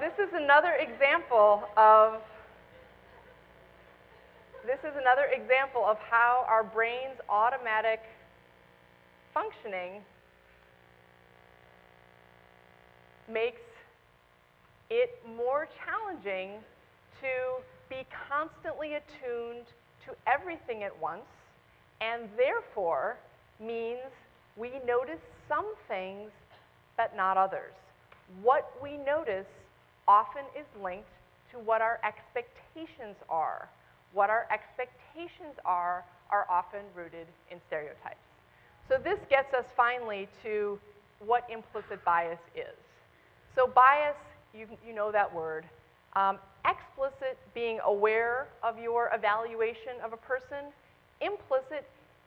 This is another example of how our brain's automatic functioning makes it more challenging to be constantly attuned to everything at once, and therefore means we notice some things but not others. What we notice often is linked to what our expectations are. What our expectations are often rooted in stereotypes. So this gets us finally to what implicit bias is. So bias, you know that word. Explicit, being aware of your evaluation of a person. Implicit,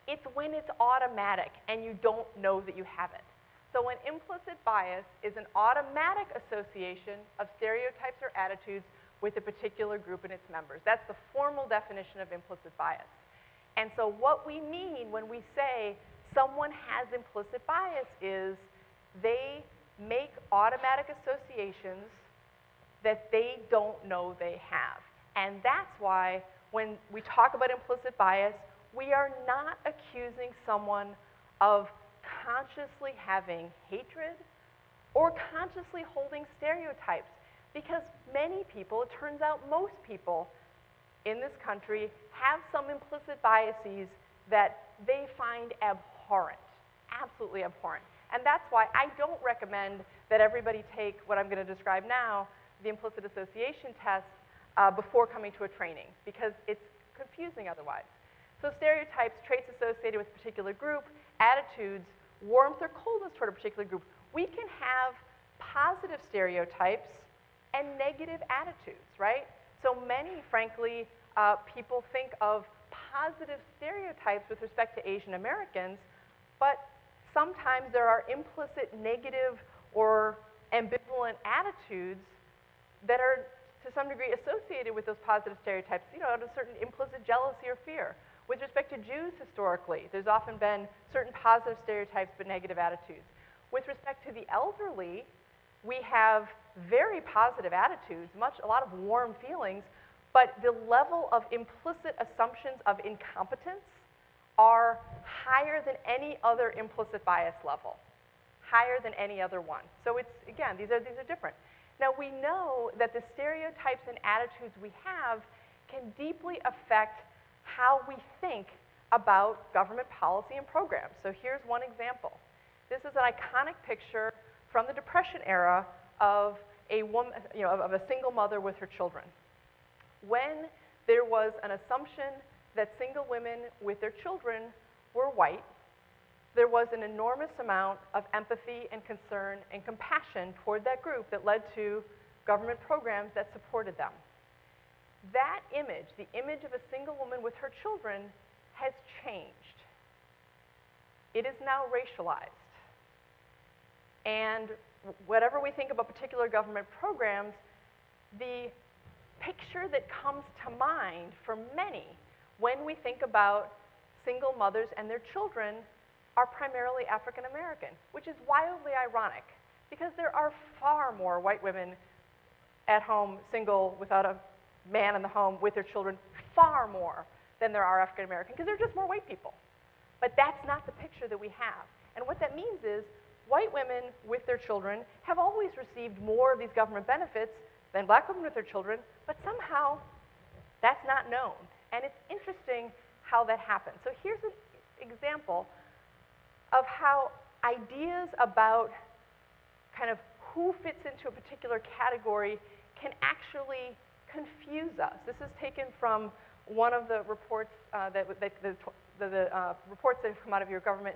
it's when it's automatic and you don't know that you have it. So an implicit bias is an automatic association of stereotypes or attitudes with a particular group and its members. That's the formal definition of implicit bias. And so what we mean when we say someone has implicit bias is they make automatic associations that they don't know they have. And that's why when we talk about implicit bias, we are not accusing someone of consciously having hatred or consciously holding stereotypes, because many people, it turns out most people in this country, have some implicit biases that they find abhorrent, absolutely abhorrent. And that's why I don't recommend that everybody take what I'm going to describe now, the implicit association test, before coming to a training, because it's confusing otherwise. So stereotypes, traits associated with a particular group, attitudes, warmth or coldness toward a particular group. We can have positive stereotypes and negative attitudes, right? So many, frankly, people think of positive stereotypes with respect to Asian Americans, but sometimes there are implicit negative or ambivalent attitudes that are to some degree associated with those positive stereotypes, you know, out of certain implicit jealousy or fear. With respect to Jews historically, there's often been certain positive stereotypes but negative attitudes. With respect to the elderly, we have very positive attitudes, a lot of warm feelings, but the level of implicit assumptions of incompetence are higher than any other implicit bias level, higher than any other one. So it's, again, these are different. Now we know that the stereotypes and attitudes we have can deeply affect how we think about government policy and programs. So here's one example. This is an iconic picture from the Depression era of a woman, you know, of a single mother with her children. When there was an assumption that single women with their children were white, there was an enormous amount of empathy and concern and compassion toward that group that led to government programs that supported them. That image, the image of a single woman with her children, has changed. It is now racialized. And whatever we think about particular government programs, the picture that comes to mind for many when we think about single mothers and their children are primarily African American, which is wildly ironic because there are far more white women at home, single, without a man in the home with their children, far more than there are African American, because they're just more white people. But that's not the picture that we have. And what that means is white women with their children have always received more of these government benefits than black women with their children, but somehow that's not known. And it's interesting how that happens. So here's an example of how ideas about kind of who fits into a particular category can actually confuse us. This is taken from one of the reports reports that have come out of your government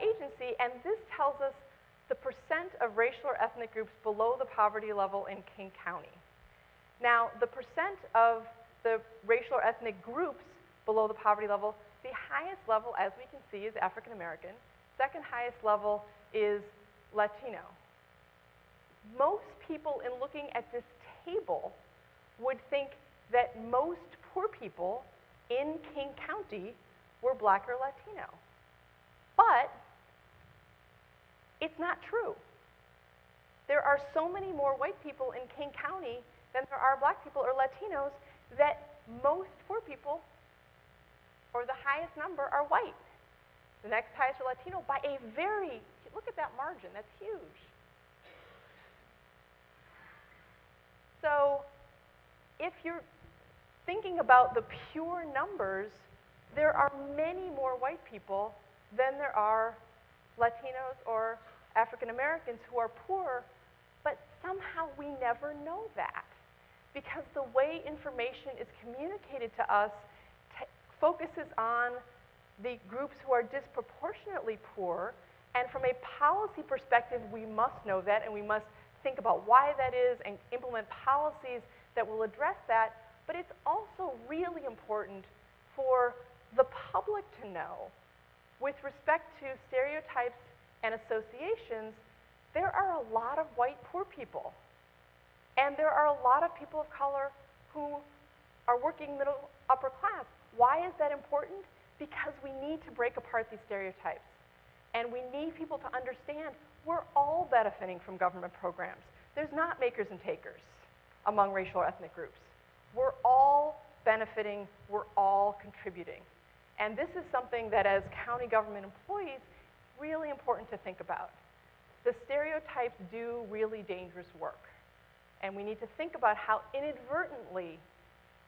agency, and this tells us the percent of racial or ethnic groups below the poverty level in King County. Now, the percent of the racial or ethnic groups below the poverty level, the highest level, as we can see, is African American. Second highest level is Latino. Most people, in looking at this table, would think that most poor people in King County were black or Latino. But it's not true. There are so many more white people in King County than there are black people or Latinos that most poor people, or the highest number, are white. The next highest are Latino by a very, look at that margin, that's huge. So if you're thinking about the pure numbers, there are many more white people than there are Latinos or African Americans who are poor, but somehow we never know that. because the way information is communicated to us focuses on the groups who are disproportionately poor, and from a policy perspective, we must know that, and we must think about why that is and implement policies that will address that, but it's also really important for the public to know, with respect to stereotypes and associations, there are a lot of white poor people, and there are a lot of people of color who are working middle upper class. Why is that important? Because we need to break apart these stereotypes, and we need people to understand we're all benefiting from government programs. There's not makers and takers among racial or ethnic groups. We're all benefiting, we're all contributing. And this is something that as county government employees, really important to think about. The stereotypes do really dangerous work. And we need to think about how inadvertently,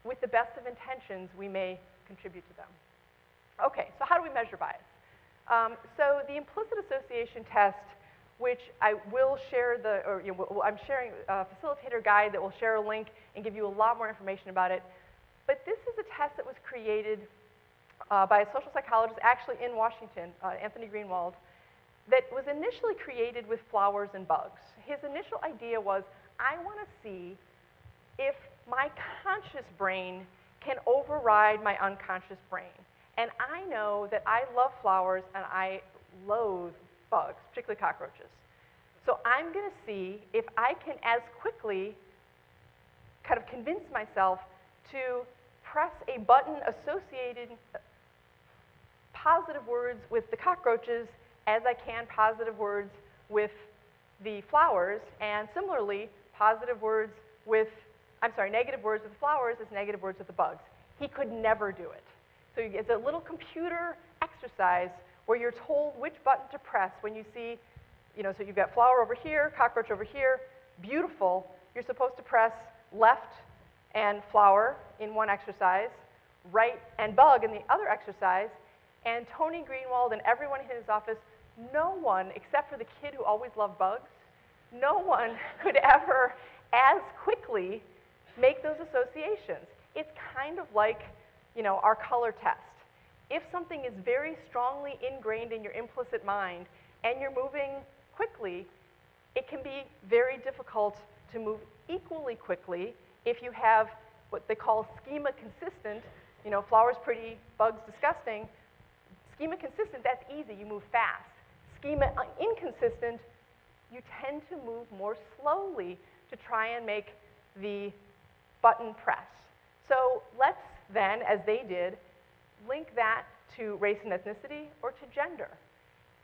with the best of intentions, we may contribute to them. Okay, so how do we measure bias? So the implicit association test, which I will share the, or you know, I'm sharing a facilitator guide that will share a link and give you a lot more information about it. But this is a test that was created by a social psychologist actually in Washington, Anthony Greenwald, that was initially created with flowers and bugs. His initial idea was, I want to see if my conscious brain can override my unconscious brain. And I know that I love flowers and I loathe bugs, particularly cockroaches. So I'm going to see if I can as quickly kind of convince myself to press a button associated positive words with the cockroaches as I can positive words with the flowers, and similarly, positive words with, I'm sorry, negative words with the flowers is negative words with the bugs. He could never do it. So it's a little computer exercise where you're told which button to press when you see, you know, so you've got flower over here, cockroach over here, beautiful. You're supposed to press left and flower in one exercise, right and bug in the other exercise, and Tony Greenwald and everyone in his office, no one, except for the kid who always loved bugs, no one could ever as quickly make those associations. It's kind of like, you know, our color test. If something is very strongly ingrained in your implicit mind and you're moving quickly, it can be very difficult to move equally quickly if you have what they call schema consistent, you know, flowers pretty, bugs disgusting. Schema consistent, that's easy, you move fast. Schema inconsistent, you tend to move more slowly to try and make the button press. So let's then, as they did, link that to race and ethnicity or to gender.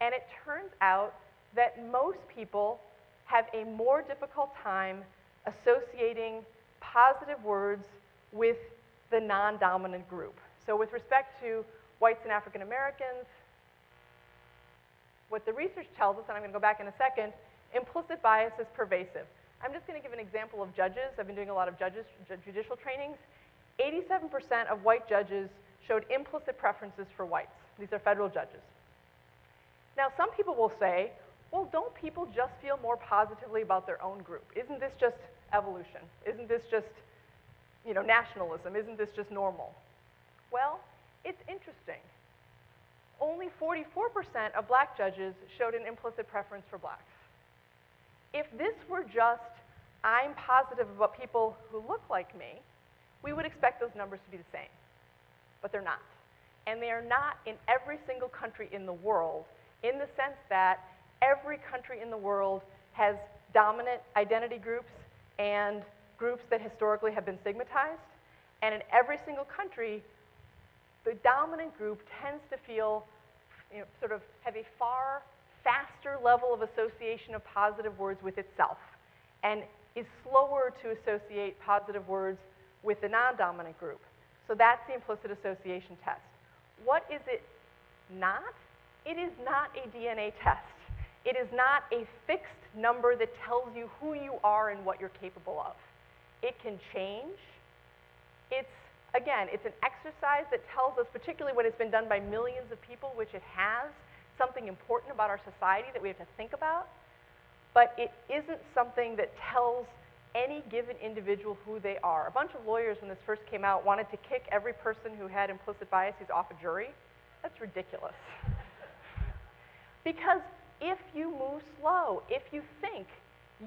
And it turns out that most people have a more difficult time associating positive words with the non-dominant group. So with respect to whites and African Americans, what the research tells us, and I'm going to go back in a second, implicit bias is pervasive. I'm just going to give an example of judges. I've been doing a lot of judges, judicial trainings. 87% of white judges showed implicit preferences for whites. These are federal judges. Now, some people will say, well, don't people just feel more positively about their own group? Isn't this just evolution? Isn't this just, you know, nationalism? Isn't this just normal? Well, it's interesting. Only 44% of black judges showed an implicit preference for blacks. If this were just, I'm positive about people who look like me, we would expect those numbers to be the same. But they're not. And they are not in every single country in the world, in the sense that every country in the world has dominant identity groups and groups that historically have been stigmatized. And in every single country, the dominant group tends to feel, you know, sort of have a far faster level of association of positive words with itself, and is slower to associate positive words with the non-dominant group. So that's the implicit association test. What is it not? It is not a DNA test. It is not a fixed number that tells you who you are and what you're capable of. It can change. It's, again, it's an exercise that tells us, particularly when it's been done by millions of people, which it has, something important about our society that we have to think about, but it isn't something that tells any given individual who they are. A bunch of lawyers, when this first came out, wanted to kick every person who had implicit biases off a jury. That's ridiculous. Because if you move slow, if you think,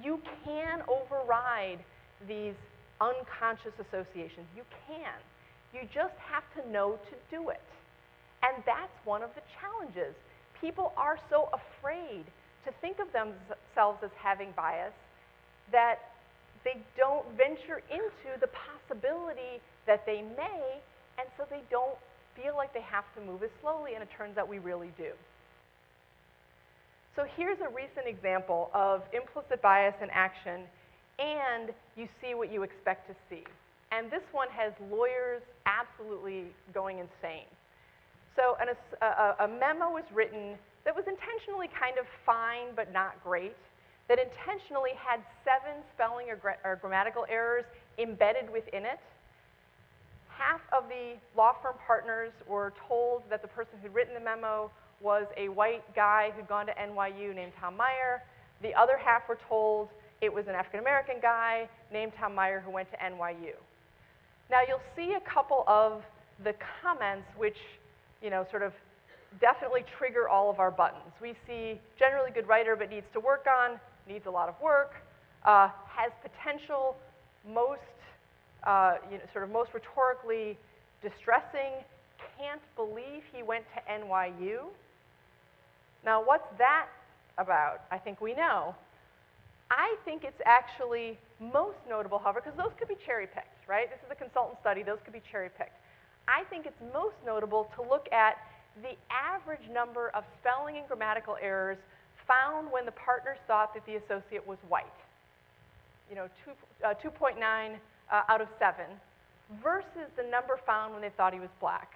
you can override these unconscious associations. You can. You just have to know to do it. And that's one of the challenges. People are so afraid to think of themselves as having bias that they don't venture into the possibility that they may, and so they don't feel like they have to move as slowly, and it turns out we really do. So here's a recent example of implicit bias in action, and you see what you expect to see. And this one has lawyers absolutely going insane. So a memo was written that was intentionally kind of fine but not great, that intentionally had 7 spelling or grammatical errors embedded within it. Half of the law firm partners were told that the person who'd written the memo was a white guy who'd gone to NYU named Tom Meyer. The other half were told it was an African-American guy named Tom Meyer who went to NYU. Now you'll see a couple of the comments which, you know, sort of definitely trigger all of our buttons. We see generally good writer but needs to work on, needs a lot of work, has potential, most, you know, sort of most rhetorically distressing, can't believe he went to NYU. Now what's that about? I think we know. I think it's actually most notable, however, because those could be cherry-picked, right? This is a consultant study, those could be cherry-picked. I think it's most notable to look at the average number of spelling and grammatical errors found when the partners thought that the associate was white. You know, 2.9 out of 7 versus the number found when they thought he was black,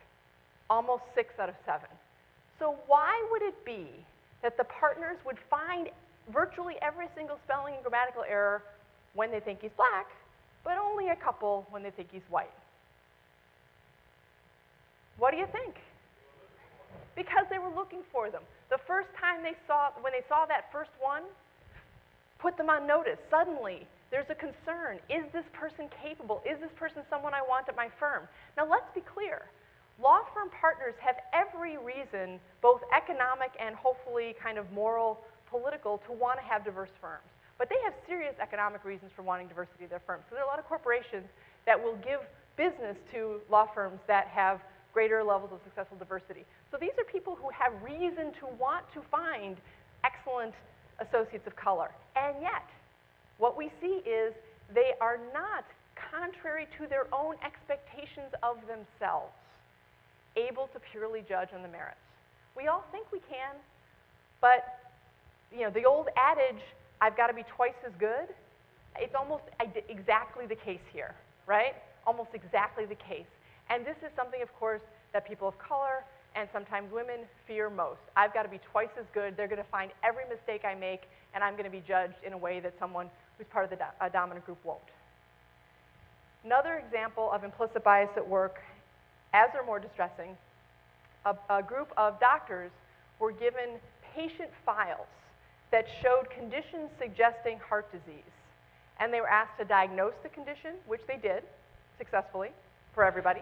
almost 6 out of 7. So why would it be that the partners would find virtually every single spelling and grammatical error when they think he's black, but only a couple when they think he's white? What do you think? Because they were looking for them. The first time they saw, when they saw that first one, put them on notice. Suddenly, there's a concern. Is this person capable? Is this person someone I want at my firm? Now, let's be clear. Law firm partners have every reason, both economic and hopefully kind of moral, political, to want to have diverse firms. But they have serious economic reasons for wanting diversity of their firms. So there are a lot of corporations that will give business to law firms that have greater levels of successful diversity. So these are people who have reason to want to find excellent associates of color. And yet, what we see is they are not, contrary to their own expectations of themselves, able to purely judge on the merits. We all think we can, but you know, the old adage, I've got to be twice as good, it's almost exactly the case here, right? Almost exactly the case. And this is something, of course, that people of color and sometimes women fear most. I've got to be twice as good. They're going to find every mistake I make, and I'm going to be judged in a way that someone who's part of the dominant group won't. Another example of implicit bias at work, as or more distressing, a group of doctors were given patient files that showed conditions suggesting heart disease. And they were asked to diagnose the condition, which they did successfully for everybody,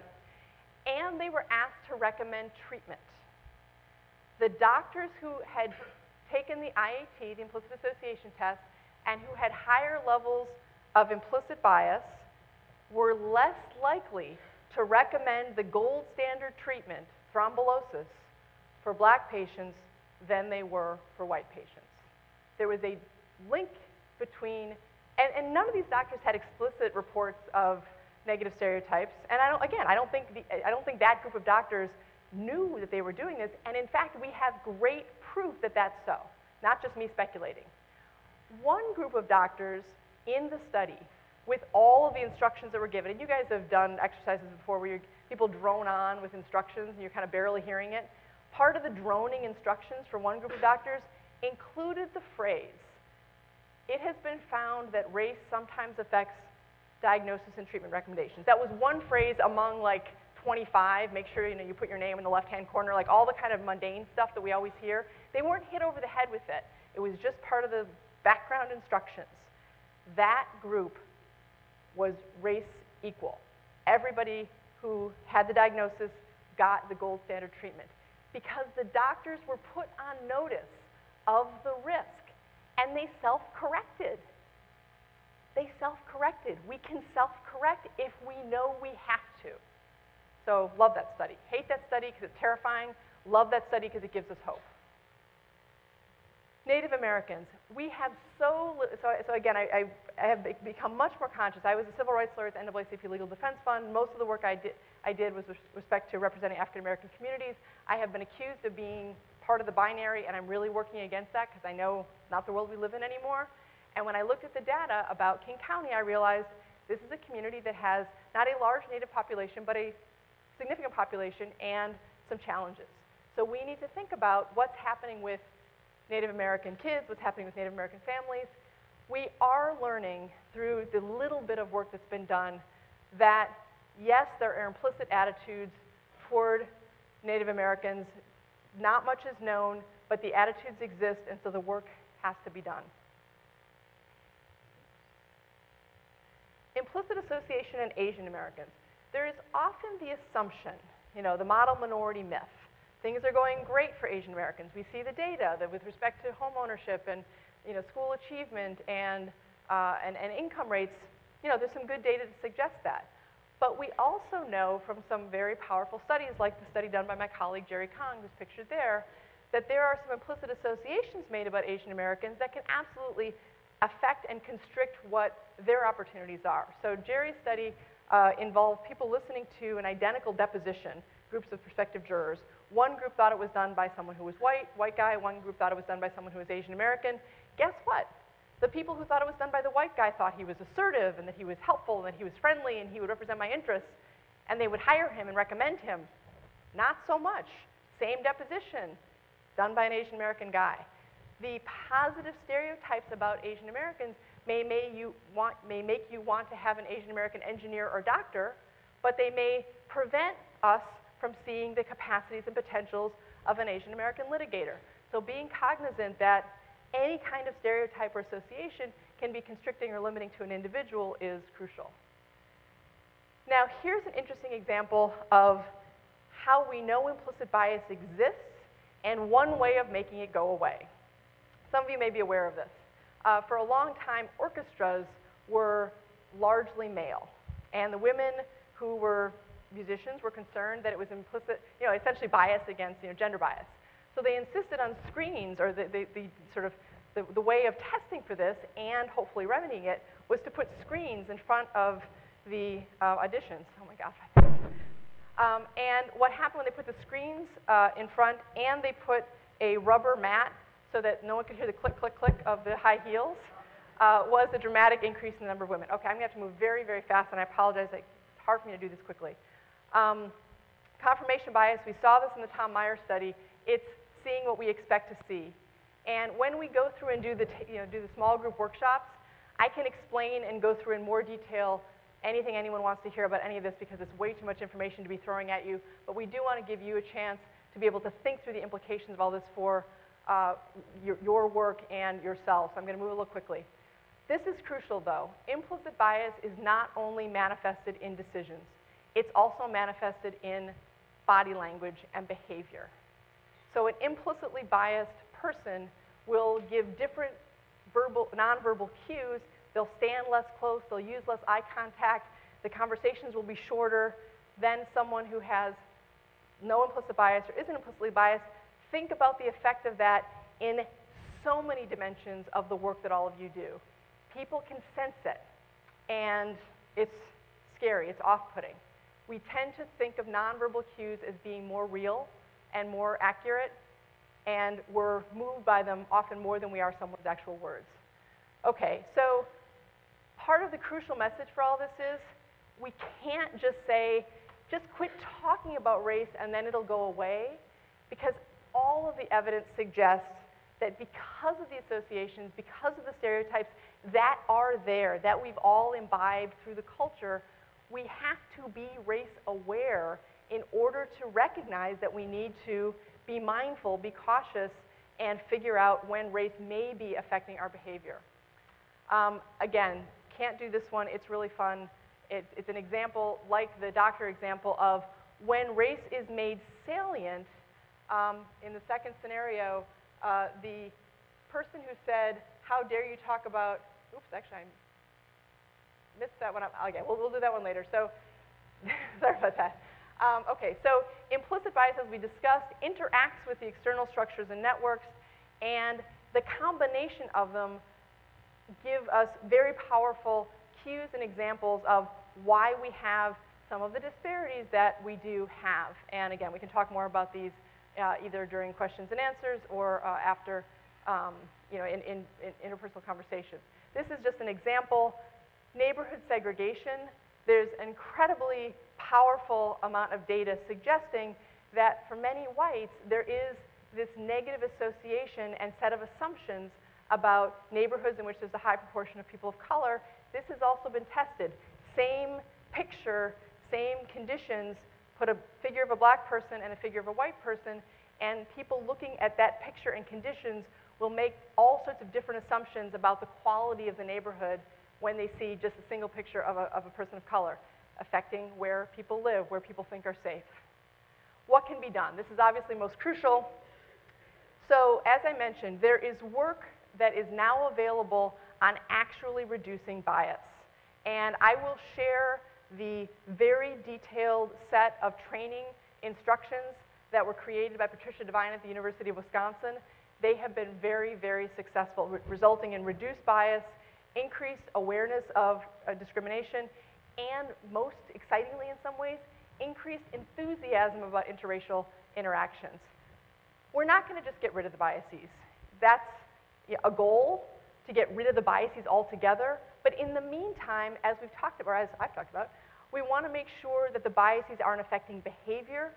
and they were asked to recommend treatment. The doctors who had taken the IAT, the Implicit Association Test, and who had higher levels of implicit bias were less likely to recommend the gold standard treatment, thrombolysis, for black patients than they were for white patients. There was a link between, and none of these doctors had explicit reports of negative stereotypes, and I don't think that group of doctors knew that they were doing this, and in fact, we have great proof that that's so, not just me speculating. One group of doctors in the study, with all of the instructions that were given, and you guys have done exercises before where people drone on with instructions and you're kind of barely hearing it. Part of the droning instructions for one group of doctors included the phrase, "It has been found that race sometimes affects diagnosis and treatment recommendations." That was one phrase among like 25, make sure you know you put your name in the left-hand corner, like all the kind of mundane stuff that we always hear. They weren't hit over the head with it. It was just part of the background instructions. That group was race equal. Everybody who had the diagnosis got the gold standard treatment because the doctors were put on notice of the risk and they self-corrected. They self-corrected. We can self-correct if we know we have to. So love that study. Hate that study because it's terrifying. Love that study because it gives us hope. Native Americans, we have so again, I have become much more conscious. I was a civil rights lawyer at the NAACP Legal Defense Fund. Most of the work I did was with respect to representing African American communities. I have been accused of being part of the binary, and I'm really working against that because I know it's not the world we live in anymore. And when I looked at the data about King County, I realized this is a community that has not a large Native population, but a significant population and some challenges. So we need to think about what's happening with Native American kids, what's happening with Native American families. We are learning through the little bit of work that's been done that, yes, there are implicit attitudes toward Native Americans. Not much is known, but the attitudes exist, and so the work has to be done. Implicit association in Asian Americans. There is often the assumption, you know, the model minority myth. Things are going great for Asian Americans. We see the data that with respect to home ownership and, you know, school achievement and income rates, you know, there's some good data to suggest that. But we also know from some very powerful studies, like the study done by my colleague Jerry Kong, who's pictured there, that there are some implicit associations made about Asian Americans that can absolutely affect and constrict what their opportunities are. So Jerry's study involved people listening to an identical deposition, groups of prospective jurors. One group thought it was done by someone who was white guy. One group thought it was done by someone who was Asian American. Guess what? The people who thought it was done by the white guy thought he was assertive and that he was helpful and that he was friendly and he would represent my interests, and they would hire him and recommend him. Not so much. Same deposition, done by an Asian American guy. The positive stereotypes about Asian Americans may make you want to have an Asian American engineer or doctor, but they may prevent us from seeing the capacities and potentials of an Asian American litigator. So being cognizant that any kind of stereotype or association can be constricting or limiting to an individual is crucial. Now here's an interesting example of how we know implicit bias exists and one way of making it go away. Some of you may be aware of this. For a long time, orchestras were largely male, and the women who were musicians were concerned that it was implicit, you know, essentially bias against, you know, gender bias. So they insisted on screenings, or the way of testing for this and hopefully remedying it was to put screens in front of the auditions. Oh my gosh. And what happened when they put the screens in front and they put a rubber mat so that no one could hear the click, click, click of the high heels was a dramatic increase in the number of women. Okay, I'm gonna have to move very, very fast, and I apologize, it's hard for me to do this quickly. Confirmation bias, we saw this in the Tom Meyer study. It's seeing what we expect to see. And when we go through and do the small group workshops, I can explain and go through in more detail anything anyone wants to hear about any of this because it's way too much information to be throwing at you. But we do want to give you a chance to be able to think through the implications of all this for your work and yourself. So I'm going to move a little quickly. This is crucial though. Implicit bias is not only manifested in decisions. It's also manifested in body language and behavior. So an implicitly biased person will give different verbal, nonverbal cues. They'll stand less close. They'll use less eye contact. The conversations will be shorter than someone who has no implicit bias or isn't implicitly biased. Think about the effect of that in so many dimensions of the work that all of you do. People can sense it, and it's scary. It's off-putting. We tend to think of nonverbal cues as being more real and more accurate, and we're moved by them often more than we are someone's actual words. Okay, so part of the crucial message for all this is we can't just say, just quit talking about race and then it'll go away, because all of the evidence suggests that because of the associations, because of the stereotypes that are there, that we've all imbibed through the culture, we have to be race aware in order to recognize that we need to be mindful, be cautious, and figure out when race may be affecting our behavior. Again, can't do this one, it's really fun. It's an example, like the doctor example, of when race is made salient. In the second scenario, the person who said, how dare you talk about, oops, actually I missed that one up. Okay, we'll do that one later. So, sorry about that. Okay, so implicit bias, as we discussed, interacts with the external structures and networks, and the combination of them give us very powerful cues and examples of why we have some of the disparities that we do have. And again, we can talk more about these either during questions and answers or after, you know, in interpersonal conversations. This is just an example. Neighborhood segregation, there's an incredibly powerful amount of data suggesting that for many whites, there is this negative association and set of assumptions about neighborhoods in which there's a high proportion of people of color. This has also been tested. Same picture, same conditions, put a figure of a black person and a figure of a white person, and people looking at that picture and conditions will make all sorts of different assumptions about the quality of the neighborhood when they see just a single picture of a person of color, affecting where people live, where people think are safe. What can be done? This is obviously most crucial. So as I mentioned, there is work that is now available on actually reducing bias. And I will share the very detailed set of training instructions that were created by Patricia Devine at the University of Wisconsin. They have been very, very successful, resulting in reduced bias, increased awareness of discrimination, and most excitingly in some ways, increased enthusiasm about interracial interactions. We're not going to just get rid of the biases. That's a goal, to get rid of the biases altogether. But in the meantime, as we've talked about, or as I've talked about, we want to make sure that the biases aren't affecting behavior.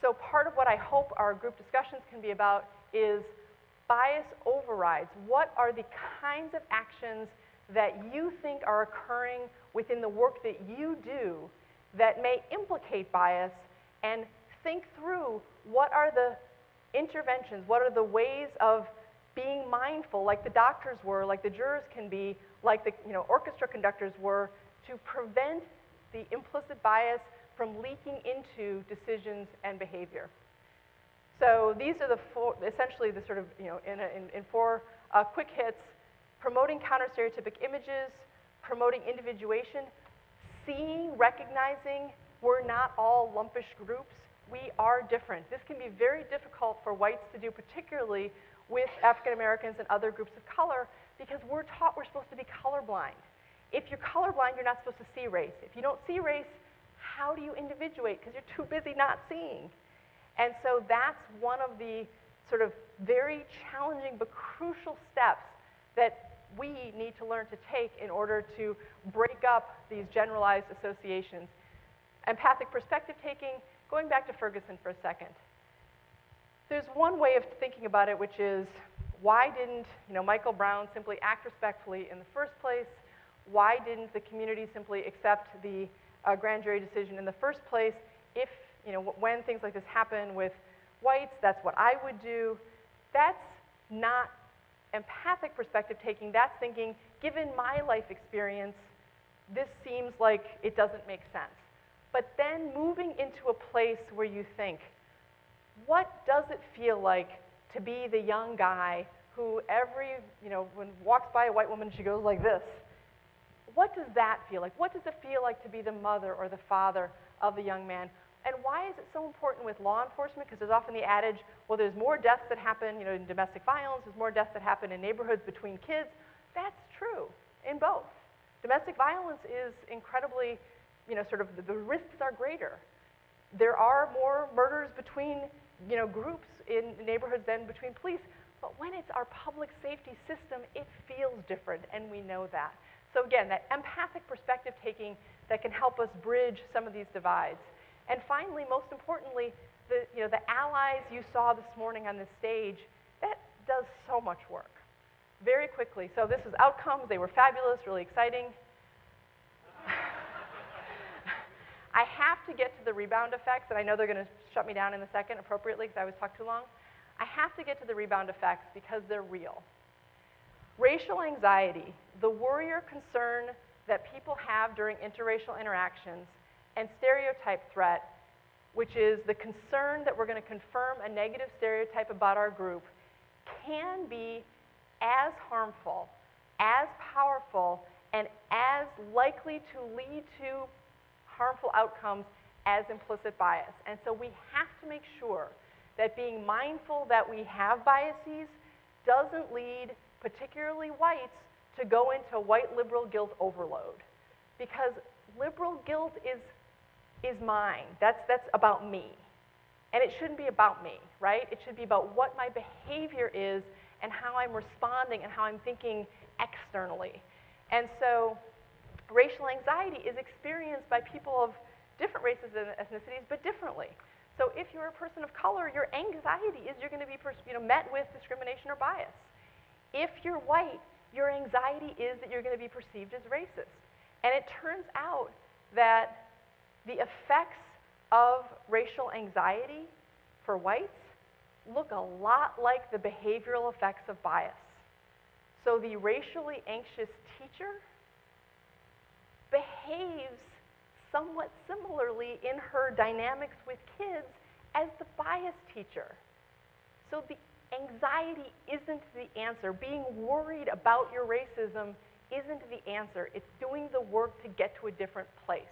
So part of what I hope our group discussions can be about is bias overrides. What are the kinds of actions that you think are occurring within the work that you do that may implicate bias, and think through what are the interventions, what are the ways of being mindful, like the doctors were, like the jurors can be, like the orchestra conductors were, to prevent the implicit bias from leaking into decisions and behavior. So these are the four, essentially the sort of, in four quick hits: promoting counter-stereotypic images, promoting individuation, seeing, recognizing we're not all lumpish groups, we are different. This can be very difficult for whites to do, particularly with African Americans and other groups of color, because we're taught we're supposed to be colorblind. If you're colorblind, you're not supposed to see race. If you don't see race, how do you individuate? Because you're too busy not seeing. And so that's one of the sort of very challenging but crucial steps that we need to learn to take in order to break up these generalized associations. Empathic perspective taking, going back to Ferguson for a second. There's one way of thinking about it, which is, why didn't Michael Brown simply act respectfully in the first place? Why didn't the community simply accept the grand jury decision in the first place? If, when things like this happen with whites, that's what I would do. That's not empathic perspective taking, that's thinking, given my life experience, this seems like it doesn't make sense. But then moving into a place where you think, what does it feel like to be the young guy who every, when walks by a white woman, she goes like this? What does that feel like? What does it feel like to be the mother or the father of the young man? And why is it so important with law enforcement? Because there's often the adage, well, there's more deaths that happen in domestic violence, there's more deaths that happen in neighborhoods between kids. That's true in both. Domestic violence is incredibly, sort of the risks are greater. There are more murders between, groups in neighborhoods than between police. But when it's our public safety system, it feels different, and we know that. So again, that empathic perspective taking that can help us bridge some of these divides. And finally, most importantly, the allies you saw this morning on this stage, that does so much work very quickly. So this was outcomes. They were fabulous, really exciting. I have to get to the rebound effects, and I know they're going to shut me down in a second appropriately because I always talk too long. I have to get to the rebound effects because they're real. Racial anxiety, the worry or concern that people have during interracial interactions and stereotype threat, which is the concern that we're going to confirm a negative stereotype about our group, can be as harmful, as powerful, and as likely to lead to harmful outcomes as implicit bias. And so we have to make sure that being mindful that we have biases doesn't lead particularly whites to go into white liberal guilt overload. Because liberal guilt is mine. That's about me. And it shouldn't be about me, right? It should be about what my behavior is and how I'm responding and how I'm thinking externally. And so racial anxiety is experienced by people of different races and ethnicities, but differently. So if you're a person of color, your anxiety is you're going to be met with discrimination or bias. If you're white, your anxiety is that you're going to be perceived as racist. And it turns out that the effects of racial anxiety for whites look a lot like the behavioral effects of bias. So the racially anxious teacher behaves somewhat similarly in her dynamics with kids as the biased teacher. So the anxiety isn't the answer. Being worried about your racism isn't the answer. It's doing the work to get to a different place.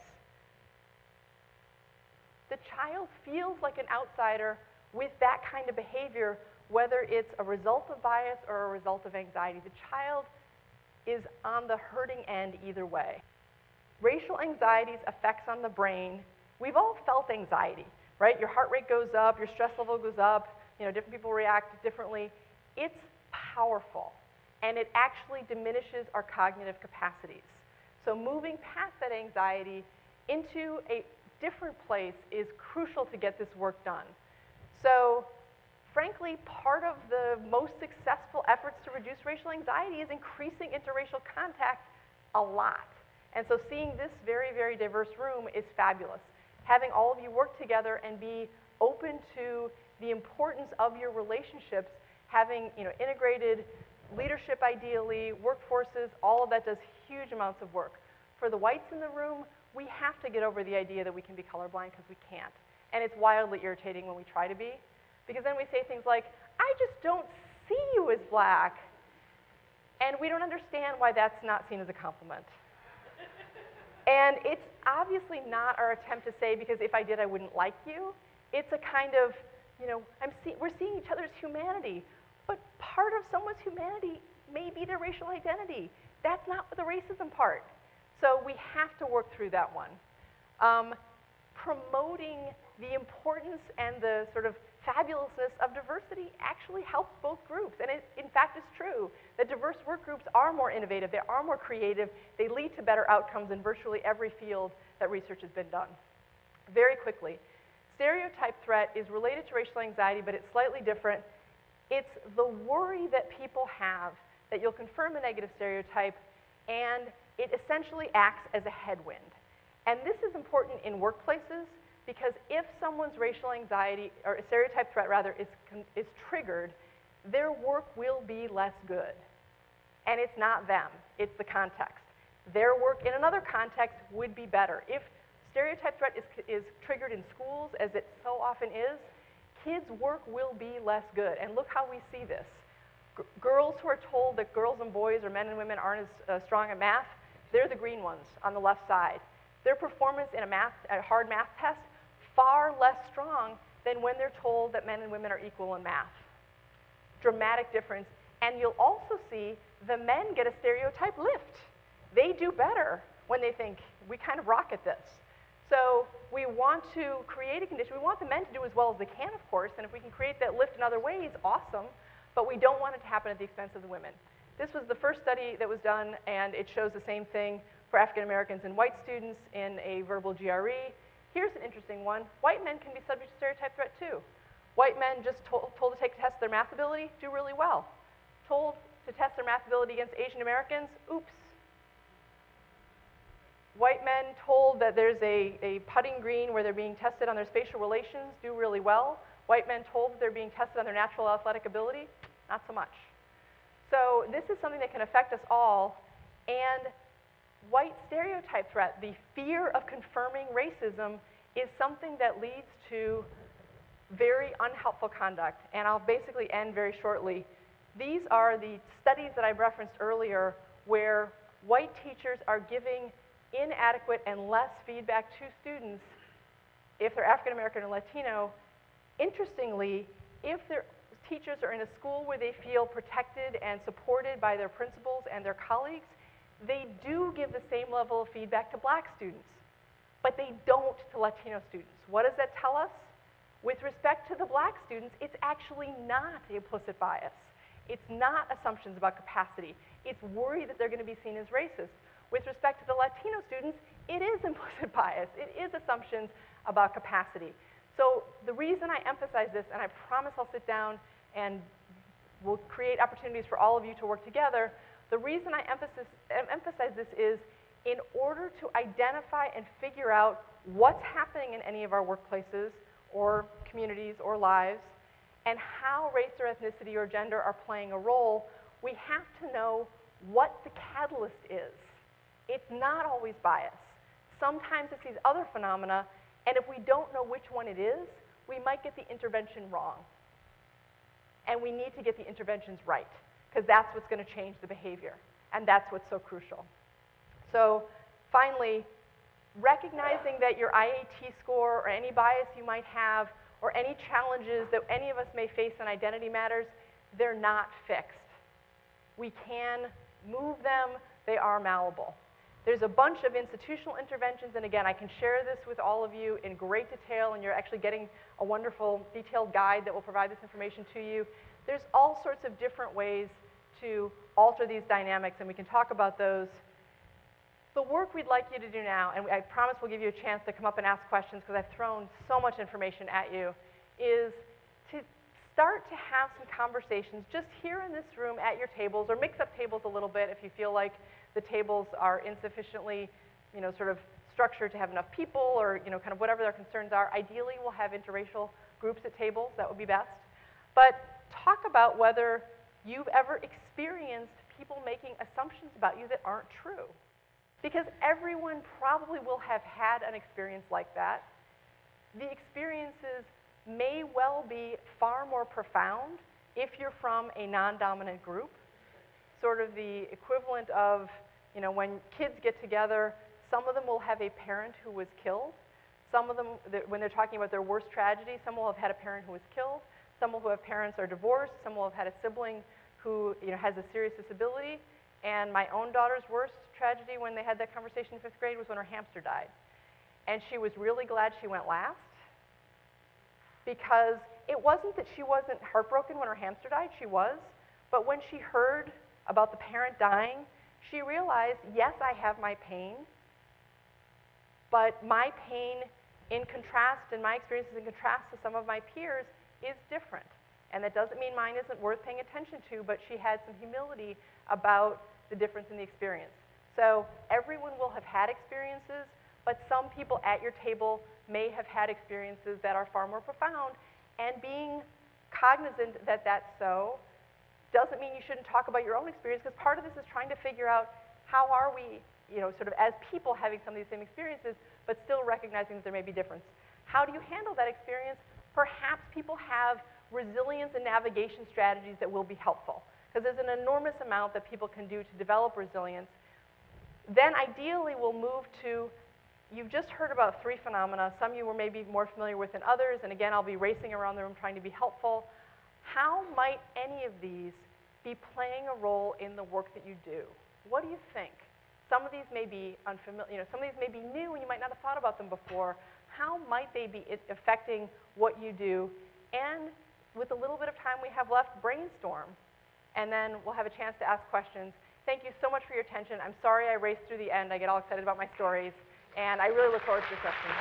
The child feels like an outsider with that kind of behavior, whether it's a result of bias or a result of anxiety. The child is on the hurting end either way. Racial anxiety's effects on the brain. We've all felt anxiety, right? Your heart rate goes up, your stress level goes up, different people react differently. It's powerful, and it actually diminishes our cognitive capacities. So moving past that anxiety into a different place is crucial to get this work done. So frankly, part of the most successful efforts to reduce racial anxiety is increasing interracial contact a lot. And so seeing this very, very diverse room is fabulous. Having all of you work together and be open to the importance of your relationships, having integrated leadership ideally, workforces, all of that does huge amounts of work. For the whites in the room, we have to get over the idea that we can be colorblind, because we can't. And it's wildly irritating when we try to be, because then we say things like, I just don't see you as black. And we don't understand why that's not seen as a compliment. And it's obviously not our attempt to say, because if I did, I wouldn't like you. It's a kind of, we're seeing each other's humanity. But part of someone's humanity may be their racial identity. That's not the racism part. So we have to work through that one. Promoting the importance and the sort of fabulousness of diversity actually helps both groups. And it, in fact, is true that diverse work groups are more innovative, they are more creative, they lead to better outcomes in virtually every field that research has been done. Very quickly, stereotype threat is related to racial anxiety, but it's slightly different. It's the worry that people have that you'll confirm a negative stereotype, and it essentially acts as a headwind. And this is important in workplaces, because if someone's racial anxiety, or a stereotype threat rather, is triggered, their work will be less good. And it's not them, it's the context. Their work in another context would be better. If stereotype threat is triggered in schools, as it so often is, kids' work will be less good. And look how we see this. Girls who are told that girls and boys or men and women aren't as strong at math, they're the green ones on the left side. Their performance in a hard math test far less strong than when they're told that men and women are equal in math. Dramatic difference. And you'll also see the men get a stereotype lift. They do better when they think, we kind of rock at this. So we want to create a condition. We want the men to do as well as they can, of course, and if we can create that lift in other ways, awesome, but we don't want it to happen at the expense of the women. This was the first study that was done, and it shows the same thing for African Americans and white students in a verbal GRE. Here's an interesting one. White men can be subject to stereotype threat too. White men just told to take a test their math ability, do really well. Told to test their math ability against Asian Americans, oops. White men told that there's a putting green where they're being tested on their spatial relations, do really well. White men told that they're being tested on their natural athletic ability, not so much. So this is something that can affect us all, and white stereotype threat, the fear of confirming racism, is something that leads to very unhelpful conduct. And I'll basically end very shortly. These are the studies that I referenced earlier where white teachers are giving inadequate and less feedback to students if they're African American or Latino. Interestingly, if their teachers are in a school where they feel protected and supported by their principals and their colleagues, they do give the same level of feedback to black students, but they don't to Latino students. What does that tell us? With respect to the black students, it's actually not implicit bias. It's not assumptions about capacity. It's worry that they're going to be seen as racist. With respect to the Latino students, it is implicit bias. It is assumptions about capacity. So the reason I emphasize this, and I promise I'll sit down and we'll create opportunities for all of you to work together, the reason I emphasize this is in order to identify and figure out what's happening in any of our workplaces or communities or lives, and how race or ethnicity or gender are playing a role, we have to know what the catalyst is. It's not always bias. Sometimes it's these other phenomena, and if we don't know which one it is, we might get the intervention wrong. And we need to get the interventions right, because that's what's going to change the behavior, and that's what's so crucial. So finally, recognizing that your IAT score or any bias you might have or any challenges that any of us may face in identity matters, they're not fixed. We can move them, they are malleable. There's a bunch of institutional interventions, and again, I can share this with all of you in great detail, and you're actually getting a wonderful detailed guide that will provide this information to you. There's all sorts of different ways to alter these dynamics, and we can talk about those. The work we'd like you to do now, and I promise we'll give you a chance to come up and ask questions because I've thrown so much information at you, is to start to have some conversations just here in this room at your tables, or mix up tables a little bit if you feel like the tables are insufficiently, you know, sort of structured to have enough people, or, you know, kind of whatever their concerns are. Ideally, we'll have interracial groups at tables. That would be best. But talk about whether you've ever experienced people making assumptions about you that aren't true. Because everyone probably will have had an experience like that. The experiences may well be far more profound if you're from a non-dominant group, sort of the equivalent of, you know, when kids get together, some of them will have a parent who was killed. Some of them, when they're talking about their worst tragedy, some will have had a parent who was killed. Some will have parents who are divorced. Some will have had a sibling who, you know, has a serious disability. And my own daughter's worst tragedy when they had that conversation in 5th grade was when her hamster died. And she was really glad she went last, because it wasn't that she wasn't heartbroken when her hamster died, she was, but when she heard about the parent dying, she realized, yes, I have my pain, but my pain in contrast, and my experiences in contrast to some of my peers, is different. And that doesn't mean mine isn't worth paying attention to, but she had some humility about the difference in the experience. So everyone will have had experiences, but some people at your table may have had experiences that are far more profound, and being cognizant that that's so doesn't mean you shouldn't talk about your own experience, because part of this is trying to figure out how are we, you know, sort of as people having some of these same experiences, but still recognizing that there may be difference. How do you handle that experience? Perhaps people have resilience and navigation strategies that will be helpful, because there's an enormous amount that people can do to develop resilience. Then ideally we'll move to, you've just heard about 3 phenomena, some you were maybe more familiar with than others, and again I'll be racing around the room trying to be helpful. How might any of these be playing a role in the work that you do? What do you think? Some of these may be unfamiliar, you know, some of these may be new and you might not have thought about them before. How might they be affecting what you do? And with a little bit of time we have left, brainstorm. And then we'll have a chance to ask questions. Thank you so much for your attention. I'm sorry I raced through the end. I get all excited about my stories. And I really look forward to your questions.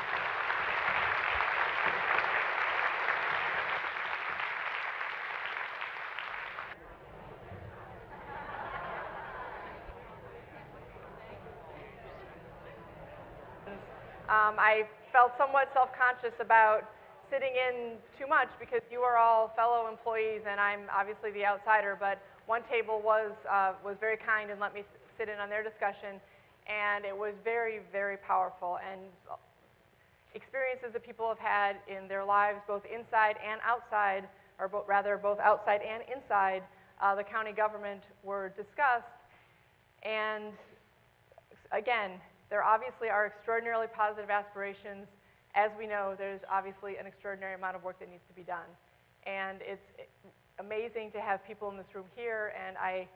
I felt somewhat self-conscious about sitting in too much because you are all fellow employees and I'm obviously the outsider, but one table was very kind and let me sit in on their discussion. and it was very, very powerful. And experiences that people have had in their lives, both inside and outside, or rather both outside and inside the county government, were discussed. And again, there obviously are extraordinarily positive aspirations. As we know, there's obviously an extraordinary amount of work that needs to be done. And it's amazing to have people in this room here, and I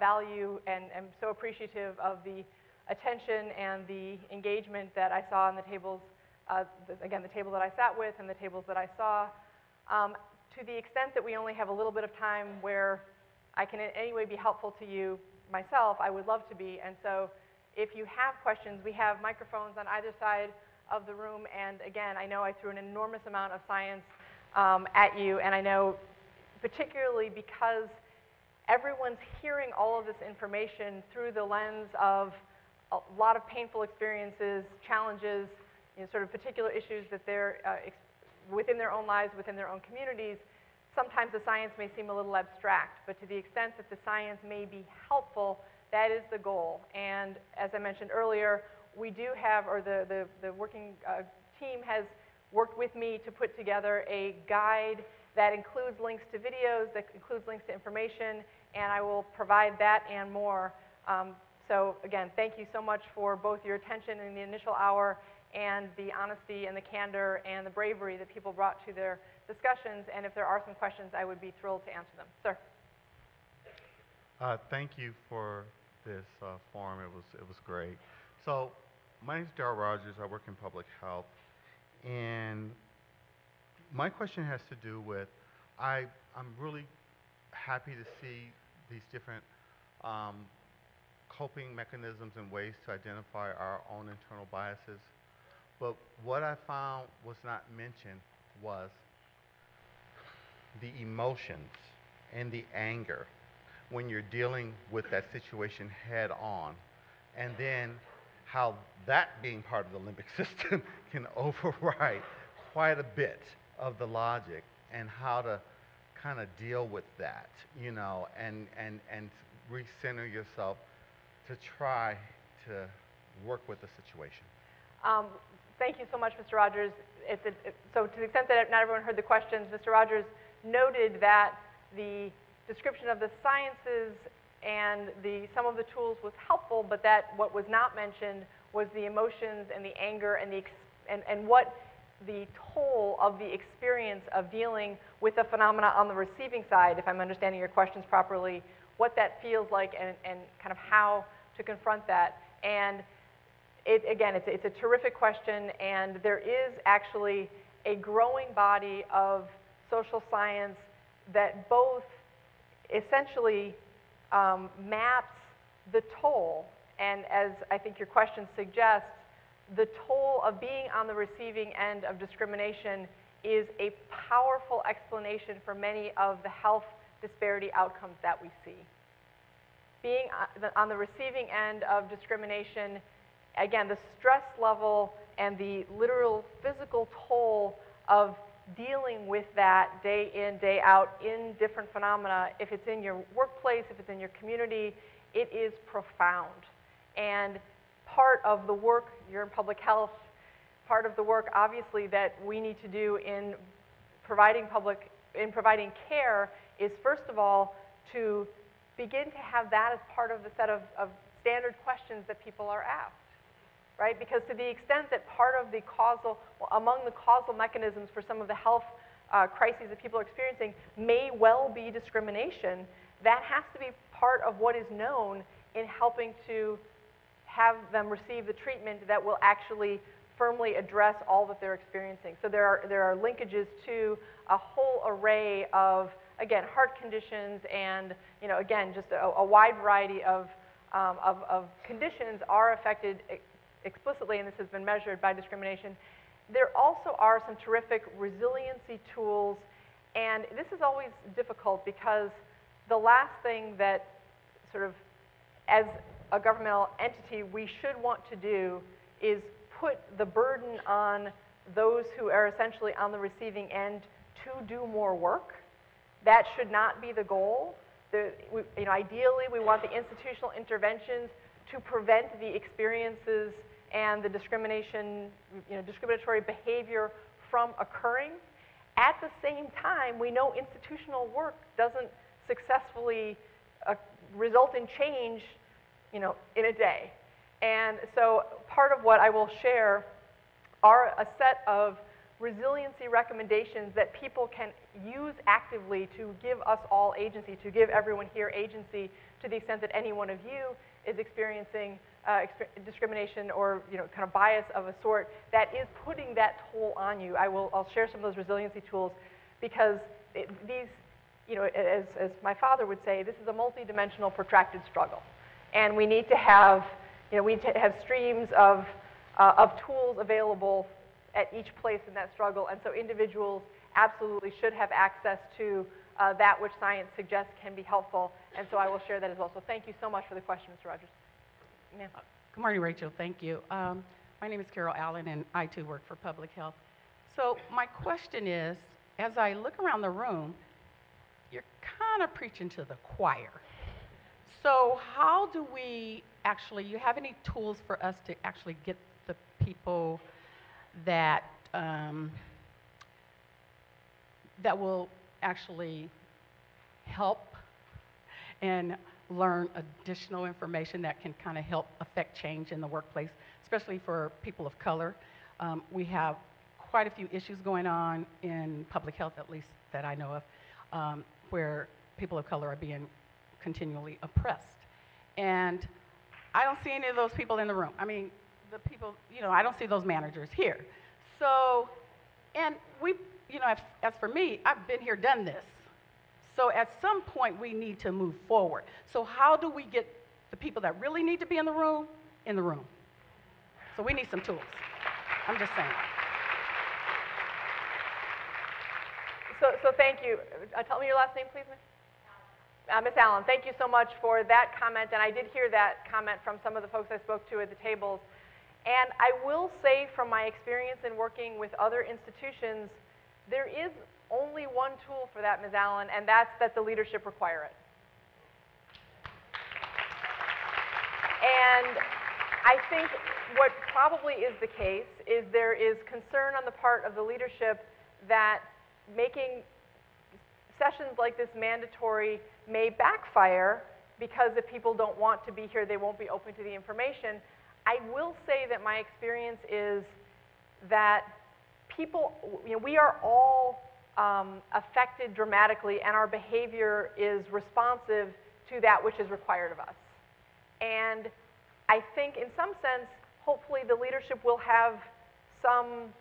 value and am so appreciative of the attention and the engagement that I saw on the tables, again, the table that I sat with and the tables that I saw. To the extent that we only have a little bit of time where I can in any way be helpful to you, myself, I would love to be. And so if you have questions, we have microphones on either side of the room. And again, I know I threw an enormous amount of science at you, and I know particularly because everyone's hearing all of this information through the lens of a lot of painful experiences, challenges, you know, sort of particular issues that they're within their own lives, within their own communities. Sometimes the science may seem a little abstract, but to the extent that the science may be helpful, that is the goal. And as I mentioned earlier, we do have, or the working team has worked with me to put together a guide that includes links to videos, that includes links to information, and I will provide that and more. So again, thank you so much for both your attention in the initial hour and the honesty and the candor and the bravery that people brought to their discussions. And if there are some questions, I would be thrilled to answer them. Sir. Thank you for this forum. It was great. So my name is Darrell Rogers. I work in public health. And my question has to do with, I'm really happy to see these different coping mechanisms and ways to identify our own internal biases. But what I found was not mentioned was the emotions and the anger when you're dealing with that situation head on, and then how that being part of the limbic system can override quite a bit of the logic, and how to kind of deal with that, you know, and recenter yourself to try to work with the situation. Thank you so much, Mr. Rogers. So to the extent that not everyone heard the questions, Mr. Rogers noted that the description of the sciences and some of the tools was helpful, but that what was not mentioned was the emotions and the anger and what the toll of the experience of dealing with the phenomena on the receiving side, if I'm understanding your questions properly, what that feels like and kind of how to confront that. And again, it's a terrific question, and there is actually a growing body of social science that both essentially maps the toll, and as I think your question suggests, the toll of being on the receiving end of discrimination is a powerful explanation for many of the health disparity outcomes that we see. Being on the receiving end of discrimination, again, the stress level and the literal physical toll of dealing with that day in, day out in different phenomena, if it's in your workplace, if it's in your community, it is profound. And part of the work, you're in public health, part of the work obviously that we need to do in providing providing care is, first of all, to begin to have that as part of the set of standard questions that people are asked. Right? Because to the extent that part of the causal, among the causal mechanisms for some of the health crises that people are experiencing may well be discrimination, that has to be part of what is known in helping to have them receive the treatment that will actually firmly address all that they're experiencing. So there are linkages to a whole array of, again, heart conditions and, you know, again, just a wide variety of conditions are affected explicitly, and this has been measured by discrimination. There also are some terrific resiliency tools, and this is always difficult because the last thing that sort of as a governmental entity we should want to do is put the burden on those who are essentially on the receiving end to do more work. That should not be the goal. You know, ideally, we want the institutional interventions to prevent the experiences and the discrimination, discriminatory behavior from occurring. At the same time, we know institutional work doesn't successfully result in change, in a day. And so part of what I will share are a set of resiliency recommendations that people can use actively to give us all agency, to give everyone here agency to the extent that any one of you is experiencing discrimination or kind of bias of a sort that is putting that toll on you. I'll share some of those resiliency tools because these, as my father would say, this is a multidimensional protracted struggle. And we need to have, we need to have streams of tools available at each place in that struggle, and so individuals absolutely should have access to that which science suggests can be helpful, and so I will share that as well. So thank you so much for the question, Mr. Rogers. Yeah. Good morning, Rachel. Thank you. My name is Carol Allen, and I too work for public health. So my question is, as I look around the room, you're kind of preaching to the choir. So how do we actually, you have any tools for us to actually get the people that that will actually help and learn additional information that can kind of help affect change in the workplace, especially for people of color? We have quite a few issues going on in public health, at least that I know of, where people of color are being continually oppressed. And I don't see any of those people in the room. I mean, the people, I don't see those managers here. So, and we, as for me, I've been here, done this. So at some point we need to move forward. So how do we get the people that really need to be in the room? So we need some tools. I'm just saying. So thank you. Tell me your last name, please, Ms. Ms. Allen, thank you so much for that comment. And I did hear that comment from some of the folks I spoke to at the tables. And I will say from my experience in working with other institutions, there is only one tool for that, Ms. Allen, and that's that the leadership require it. And I think what probably is the case is there is concern on the part of the leadership that making sessions like this mandatory may backfire because if people don't want to be here, they won't be open to the information. I will say that my experience is that people, we are all affected dramatically and our behavior is responsive to that which is required of us. And I think in some sense, hopefully the leadership will have some,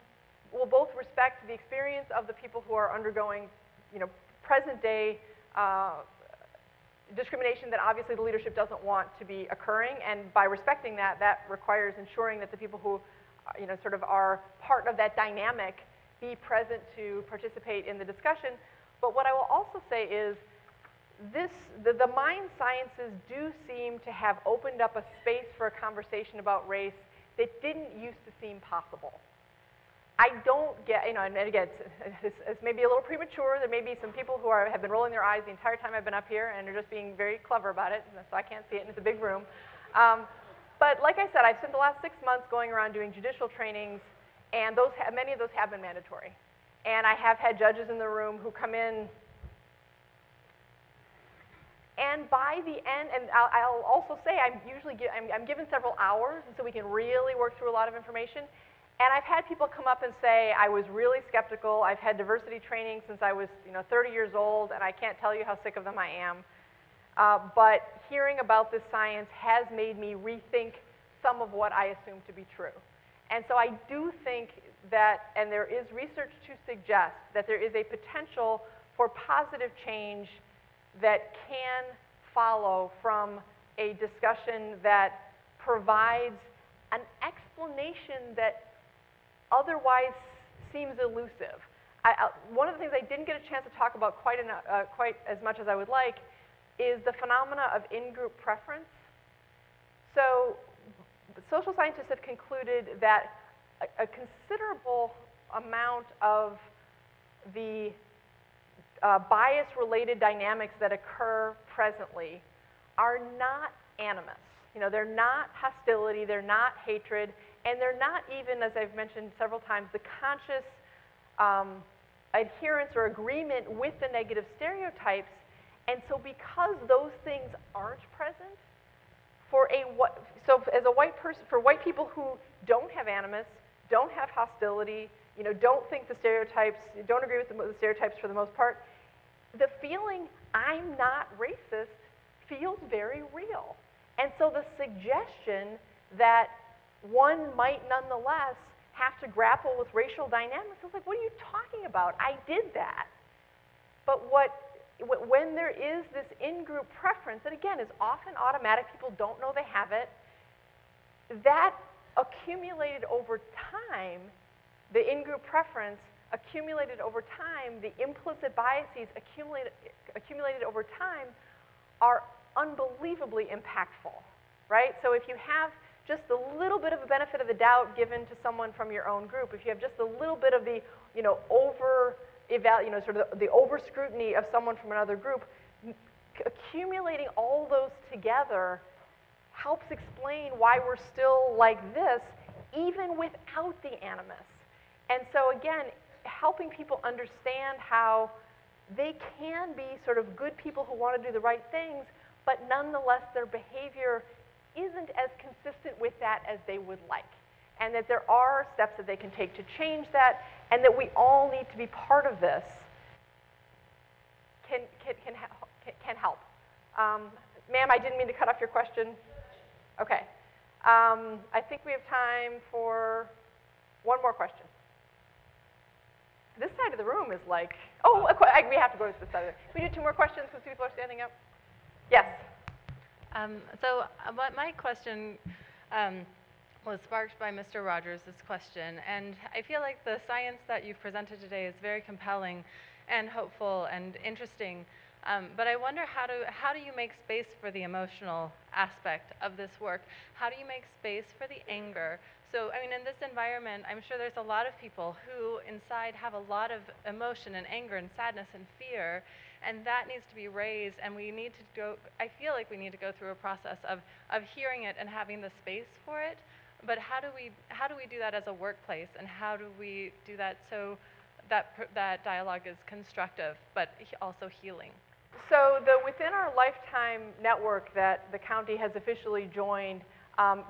will both respect the experience of the people who are undergoing, present day discrimination that obviously the leadership doesn't want to be occurring, and by respecting that, that requires ensuring that the people who, sort of are part of that dynamic be present to participate in the discussion. But what I will also say is this, the mind sciences do seem to have opened up a space for a conversation about race that didn't used to seem possible. I don't get, and again, it's maybe a little premature. There may be some people who have been rolling their eyes the entire time I've been up here and are just being very clever about it, so I can't see it, and it's a big room. But like I said, I've spent the last 6 months going around doing judicial trainings, and those many of those have been mandatory. And I have had judges in the room who come in, and by the end, and I'll also say I'm usually I'm given several hours, and so we can really work through a lot of information. And I've had people come up and say, I was really skeptical. I've had diversity training since I was 30 years old, and I can't tell you how sick of them I am. But hearing about this science has made me rethink some of what I assumed to be true. And so I do think that, and there is research to suggest that there is a potential for positive change that can follow from a discussion that provides an explanation that otherwise seems elusive. One of the things I didn't get a chance to talk about quite as much as I would like is the phenomena of in-group preference. So social scientists have concluded that a considerable amount of the bias-related dynamics that occur presently are not animus. You know, they're not hostility, they're not hatred, and they're not even, as I've mentioned several times, the conscious adherence or agreement with the negative stereotypes. And so because those things aren't present, as a white person, for white people who don't have animus, don't have hostility, you know, don't think the stereotypes, don't agree with the stereotypes for the most part, the feeling I'm not racist feels very real. And so the suggestion that one might nonetheless have to grapple with racial dynamics, it's like, what are you talking about? I did that. But when there is this in-group preference that, again, is often automatic, people don't know they have it, that accumulated over time, the in-group preference accumulated over time, the implicit biases accumulated over time are unbelievably impactful, right? So if you have just a little bit of a benefit of the doubt given to someone from your own group, if you have just a little bit of the, you know, sort of the over scrutiny of someone from another group, accumulating all those together helps explain why we're still like this, even without the animus. And so again, helping people understand how they can be sort of good people who want to do the right things, but nonetheless their behavior isn't as consistent with that as they would like. And that there are steps that they can take to change that, and that we all need to be part of this can help. Ma'am, I didn't mean to cut off your question. Okay. I think we have time for one more question. This side of the room is like, oh, we have to go to this side of it. Can we do two more questions because people are standing up? Yes. So my question was sparked by Mr. Rogers' question, and I feel like the science that you've presented today is very compelling and hopeful and interesting, but I wonder how do you make space for the emotional aspect of this work? How do you make space for the anger? So, I mean, in this environment, I'm sure there's a lot of people who inside have a lot of emotion and anger and sadness and fear, and that needs to be raised, and we need to go, I feel like we need to go through a process of hearing it and having the space for it. But how do we do that as a workplace, and how do we do that so that dialogue is constructive but also healing? So the Within Our Lifetime network that the county has officially joined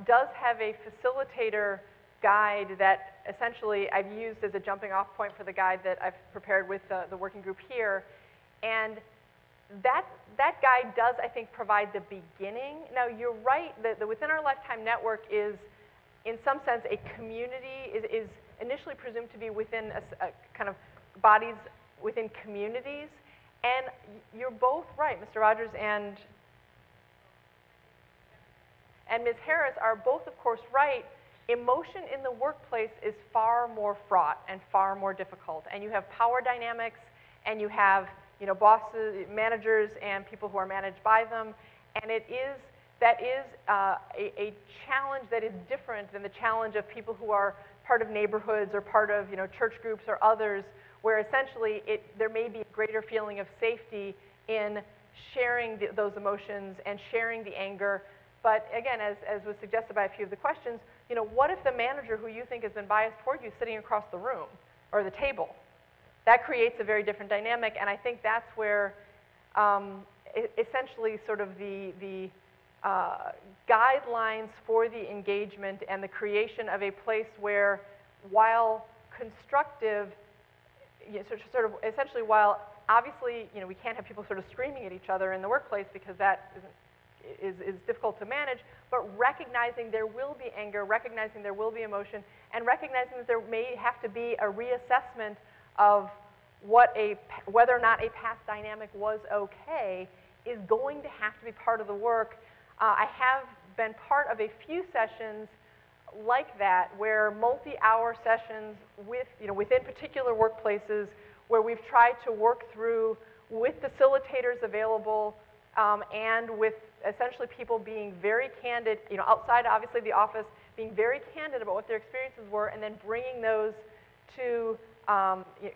does have a facilitator guide that essentially I've used as a jumping off point for the guide that I've prepared with the working group here, and that guide does, I think, provide the beginning. Now you're right that the Within Our Lifetime network is, in some sense, a community, is initially presumed to be within a kind of bodies within communities. And you're both right, Mr. Rogers and Ms. Harris are both, of course, right. Emotion in the workplace is far more fraught and far more difficult. And you have power dynamics, and you have, you know, bosses, managers, and people who are managed by them, and it is, that is a challenge that is different than the challenge of people who are part of neighborhoods or part of, you know, church groups or others, where essentially there may be a greater feeling of safety in sharing those emotions and sharing the anger. But again, as was suggested by a few of the questions, you know, what if the manager who you think has been biased toward you is sitting across the room or the table? That creates a very different dynamic, and I think that's where essentially sort of the guidelines for the engagement and the creation of a place where, while constructive, you know, sort of essentially, while obviously, you know, we can't have people sort of screaming at each other in the workplace because that is difficult to manage, but recognizing there will be anger, recognizing there will be emotion, and recognizing that there may have to be a reassessment of whether or not a past dynamic was okay is going to have to be part of the work. I have been part of a few sessions like that, where multi-hour sessions with, you know, within particular workplaces, where we've tried to work through with facilitators available and with essentially people being very candid, you know, outside obviously the office, being very candid about what their experiences were, and then bringing those to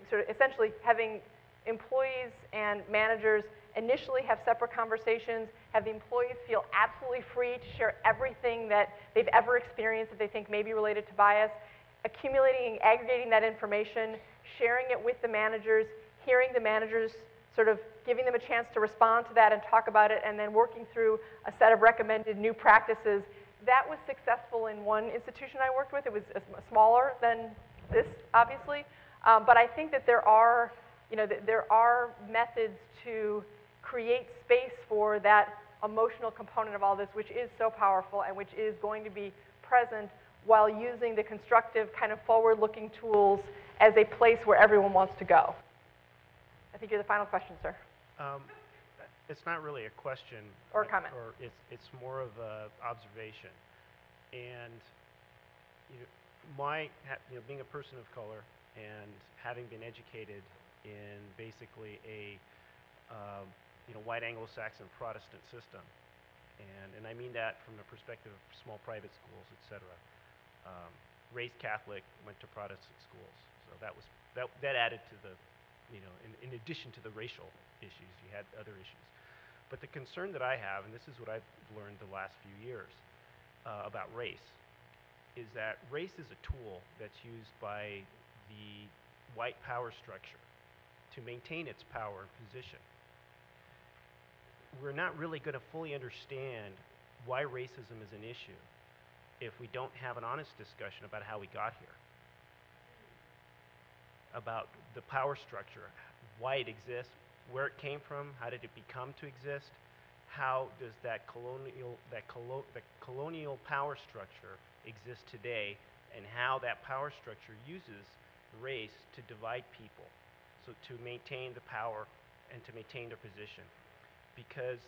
sort of essentially having employees and managers initially have separate conversations, have the employees feel absolutely free to share everything that they've ever experienced that they think may be related to bias, accumulating and aggregating that information, sharing it with the managers, hearing the managers, sort of giving them a chance to respond to that and talk about it, and then working through a set of recommended new practices. That was successful in one institution I worked with. It was smaller than this, obviously, but I think that there are, you know, there are methods to create space for that emotional component of all this, which is so powerful and which is going to be present while using the constructive kind of forward-looking tools as a place where everyone wants to go. I think you're the final question, sir. It's not really a question. Or a comment. Or it's more of an observation. And you know, being a person of color and having been educated in basically a white Anglo-Saxon Protestant system, and I mean that from the perspective of small private schools, etc. Raised Catholic, went to Protestant schools, so that was that added to the. You know, in addition to the racial issues, you had other issues. But the concern that I have, and this is what I've learned the last few years about race, is that race is a tool that's used by the white power structure to maintain its power and position. We're not really going to fully understand why racism is an issue if we don't have an honest discussion about how we got here, about the power structure, why it exists, where it came from, how did it become to exist, how does that colonial power structure exist today, and how that power structure uses race to divide people, so to maintain the power and to maintain their position. Because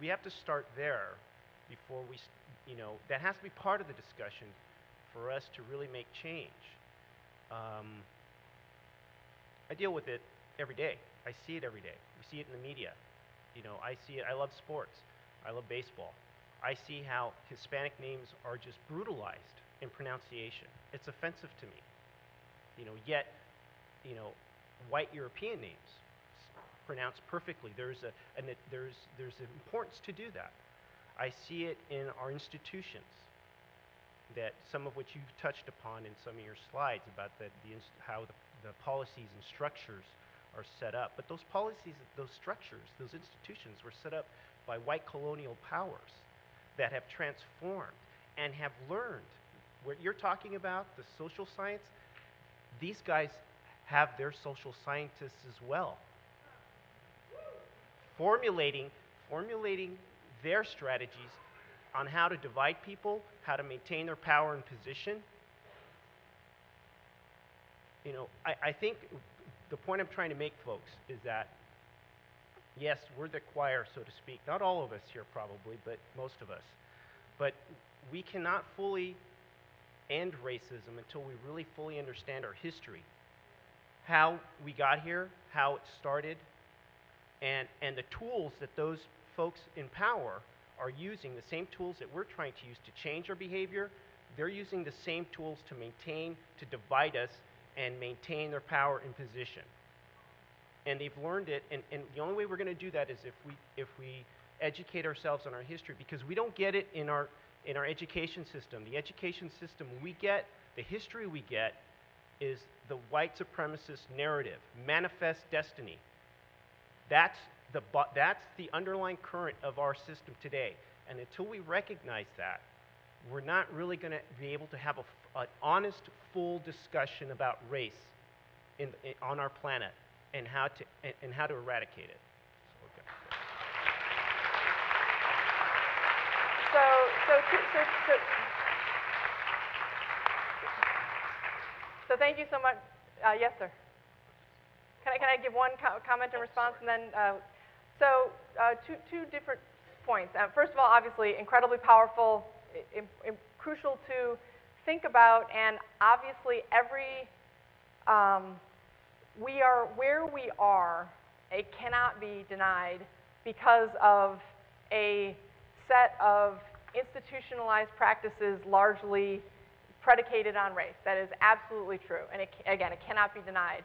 we have to start there before we, that has to be part of the discussion for us to really make change. I deal with it every day. I see it every day. We see it in the media. You know, I see it. I love sports. I love baseball. I see how Hispanic names are just brutalized in pronunciation. It's offensive to me. You know, yet, you know, white European names pronounced perfectly. There's an importance to do that. I see it in our institutions, that some of which you've touched upon in some of your slides about how the policies and structures are set up. But those policies, those structures, those institutions were set up by white colonial powers that have transformed and have learned. What you're talking about, the social science, these guys have their social scientists as well, formulating their strategies on how to divide people, how to maintain their power and position. You know, I think the point I'm trying to make, folks, is that, yes, we're the choir, so to speak. Not all of us here, probably, but most of us. But we cannot fully end racism until we really fully understand our history, how we got here, how it started, and the tools that those folks in power are using, the same tools that we're trying to use to change our behavior. They're using the same tools to maintain, to divide us, and maintain their power and position. And they've learned it, and the only way we're going to do that is if we educate ourselves on our history, because we don't get it in our education system. The education system we get, the history we get, is the white supremacist narrative, manifest destiny. That's the underlying current of our system today. And until we recognize that, we're not really going to be able to have an honest, full discussion about race on our planet and how to eradicate it. So thank you so much. Yes, sir. Can I give one comment and response, and then two different points. First of all, obviously, incredibly powerful. Crucial to think about, and obviously we are where we are. It cannot be denied because of a set of institutionalized practices largely predicated on race. That is absolutely true, and again, it cannot be denied.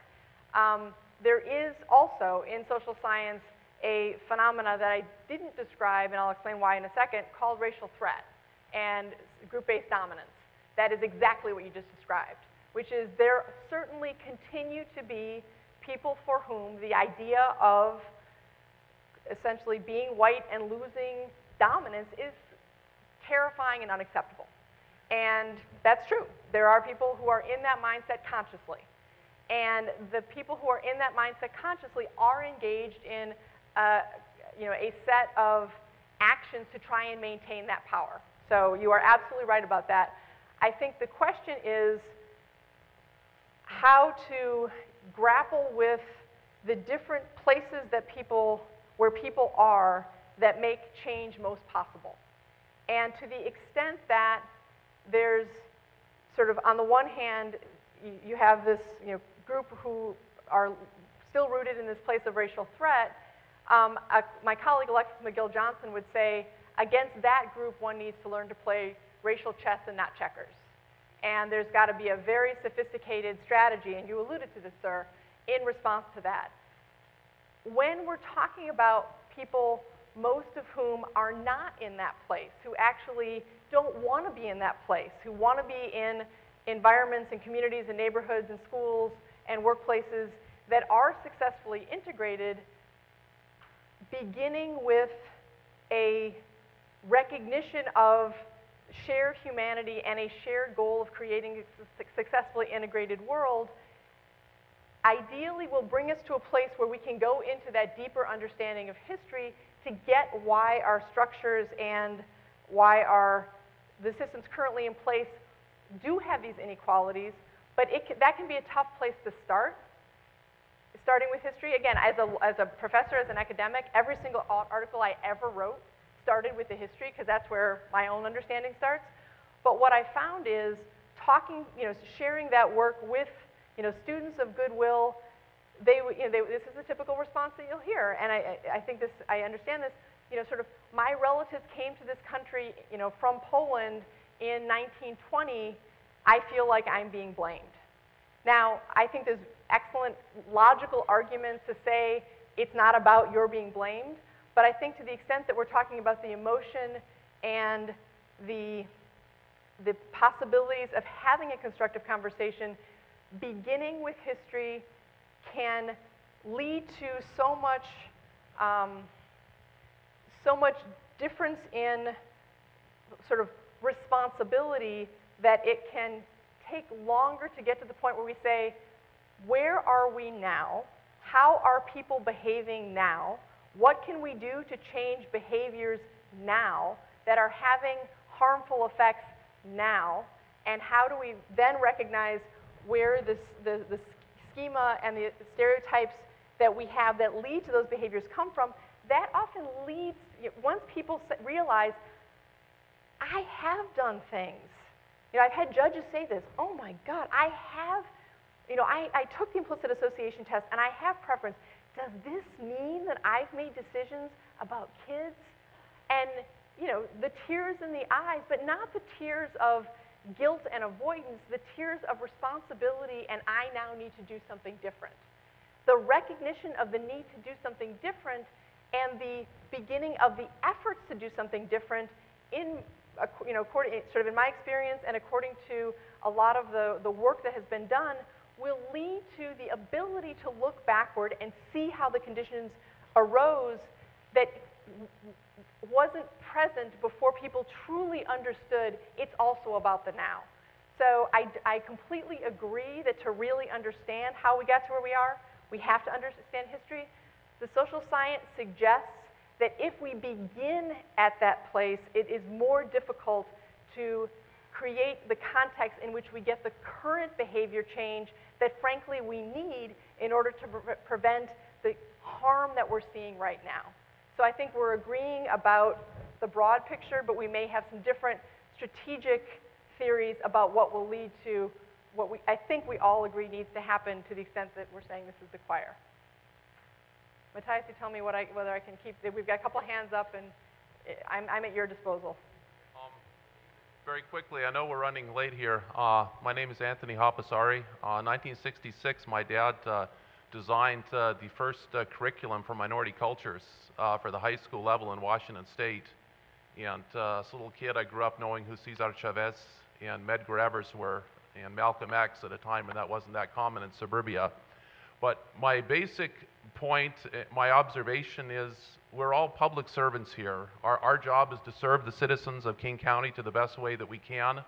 There is also in social science a phenomena that I didn't describe, and I'll explain why in a second, called racial threat and group-based dominance. That is exactly what you just described, which is there certainly continue to be people for whom the idea of essentially being white and losing dominance is terrifying and unacceptable. And that's true. There are people who are in that mindset consciously. And the people who are in that mindset consciously are engaged in a set of actions to try and maintain that power. So you are absolutely right about that. I think the question is how to grapple with the different places that people are that make change most possible. And to the extent that there's sort of, on the one hand, you have this group who are still rooted in this place of racial threat, my colleague Alexis McGill-Johnson would say, against that group one needs to learn to play racial chess and not checkers. And there's got to be a very sophisticated strategy, and you alluded to this, sir, in response to that. When we're talking about people, most of whom are not in that place, who actually don't want to be in that place, who want to be in environments and communities and neighborhoods and schools and workplaces that are successfully integrated, beginning with a recognition of shared humanity and a shared goal of creating a successfully integrated world, ideally will bring us to a place where we can go into that deeper understanding of history to get why our structures and why the systems currently in place do have these inequalities, but that can be a tough place to start, starting with history. Again, as a professor, as an academic, every single article I ever wrote started with the history, because that's where my own understanding starts. But what I found is talking, sharing that work with students of goodwill, this is a typical response that you'll hear, and I think this, I understand this, sort of, my relatives came to this country, from Poland in 1920, I feel like I'm being blamed. Now, I think there's excellent logical arguments to say it's not about your being blamed, but I think to the extent that we're talking about the emotion and the possibilities of having a constructive conversation, beginning with history can lead to so much difference in sort of responsibility that it can take longer to get to the point where we say, where are we now? How are people behaving now? What can we do to change behaviors now that are having harmful effects now? And how do we then recognize where the schema and the stereotypes that we have that lead to those behaviors come from? That often leads, once people realize, I have done things. I've had judges say this, oh my God, I have, I took the implicit association test and I have preference. Does this mean that I've made decisions about kids? And, the tears in the eyes, but not the tears of guilt and avoidance, the tears of responsibility and I now need to do something different. The recognition of the need to do something different and the beginning of the efforts to do something different in, sort of in my experience and according to a lot of the work that has been done, will lead to the ability to look backward and see how the conditions arose that wasn't present before people truly understood it's also about the now. So I completely agree that to really understand how we got to where we are, we have to understand history. The social science suggests that if we begin at that place, it is more difficult to create the context in which we get the current behavior change that, frankly, we need in order to prevent the harm that we're seeing right now. So I think we're agreeing about the broad picture, but we may have some different strategic theories about what will lead to what I think we all agree needs to happen to the extent that we're saying this is the choir. Matias, you tell me whether I can keep, we've got a couple hands up and I'm at your disposal. Very quickly, I know we're running late here. My name is Anthony Hapasari. 1966, my dad designed the first curriculum for minority cultures for the high school level in Washington State. And as a little kid, I grew up knowing who Cesar Chavez and Medgar Evers were, and Malcolm X at a time when that wasn't that common in suburbia. But my basic point, my observation is we're all public servants here. Our job is to serve the citizens of King County to the best way that we can.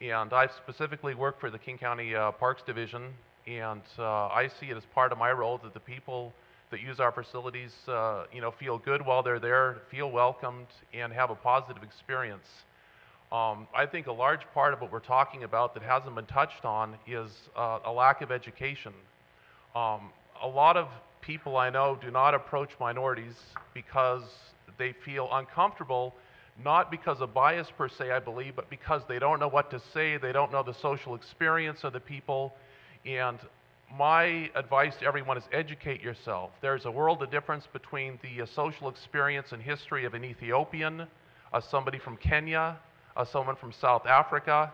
And I've specifically worked for the King County Parks Division, and I see it as part of my role that the people that use our facilities feel good while they're there, feel welcomed, and have a positive experience. I think a large part of what we're talking about that hasn't been touched on is a lack of education. A lot of people I know do not approach minorities because they feel uncomfortable, not because of bias per se, I believe, but because they don't know what to say, they don't know the social experience of the people. And my advice to everyone is educate yourself. There's a world of difference between the social experience and history of an Ethiopian, somebody from Kenya, someone from South Africa.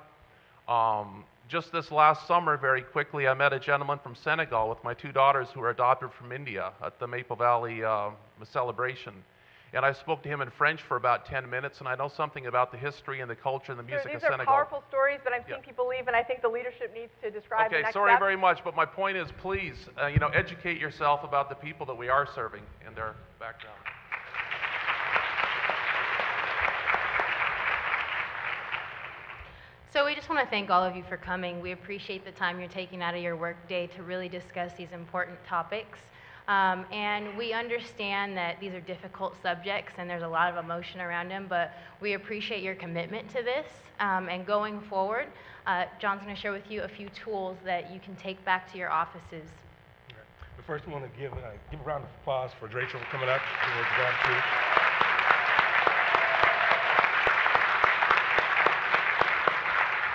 Just this last summer, very quickly, I met a gentleman from Senegal with my two daughters who were adopted from India at the Maple Valley celebration. And I spoke to him in French for about 10 minutes, and I know something about the history and the culture and the music of Senegal. These are powerful stories that I'm seeing people leave, and I think the leadership needs to describe the next step. Sorry very much, but my point is, please, educate yourself about the people that we are serving and their background. So we just want to thank all of you for coming. We appreciate the time you're taking out of your workday to really discuss these important topics. And we understand that these are difficult subjects and there's a lot of emotion around them, but we appreciate your commitment to this. And going forward, John's going to share with you a few tools that you can take back to your offices. But first, we want to give a round of applause for Rachel coming up.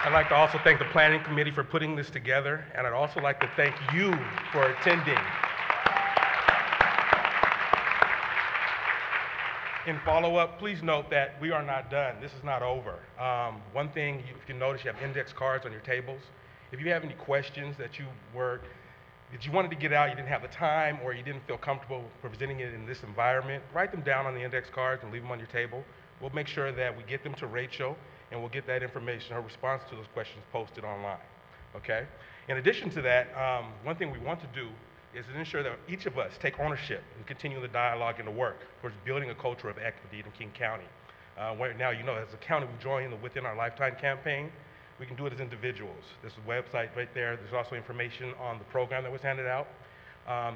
I'd like to also thank the Planning Committee for putting this together, and I'd also like to thank you for attending. In follow-up, please note that we are not done. This is not over. One thing, if you can notice, you have index cards on your tables. If you have any questions that you wanted to get out, you didn't have the time, or you didn't feel comfortable presenting it in this environment, write them down on the index cards and leave them on your table. We'll make sure that we get them to Rachel, and we'll get that information, her response to those questions, posted online, okay? In addition to that, one thing we want to do is to ensure that each of us take ownership and continue the dialogue and the work towards building a culture of equity in King County. Right now, as a county, we joined the Within Our Lifetime campaign. We can do it as individuals. There's a website right there. There's also information on the program that was handed out.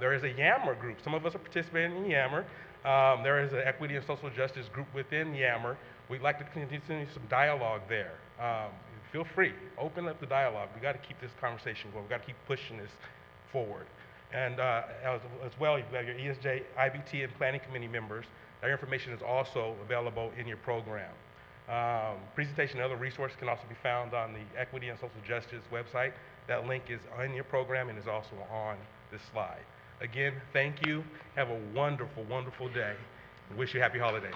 There is a Yammer group. Some of us are participating in Yammer. There is an equity and social justice group within Yammer. We'd like to continue some dialogue there. Feel free, open up the dialogue. We got to keep this conversation going. We got to keep pushing this forward. And as well, you have your ESJ, IBT, and Planning Committee members. Their information is also available in your program. Presentation and other resources can also be found on the Equity and Social Justice website. That link is on your program and is also on this slide. Again, thank you. Have a wonderful, wonderful day. And wish you happy holidays.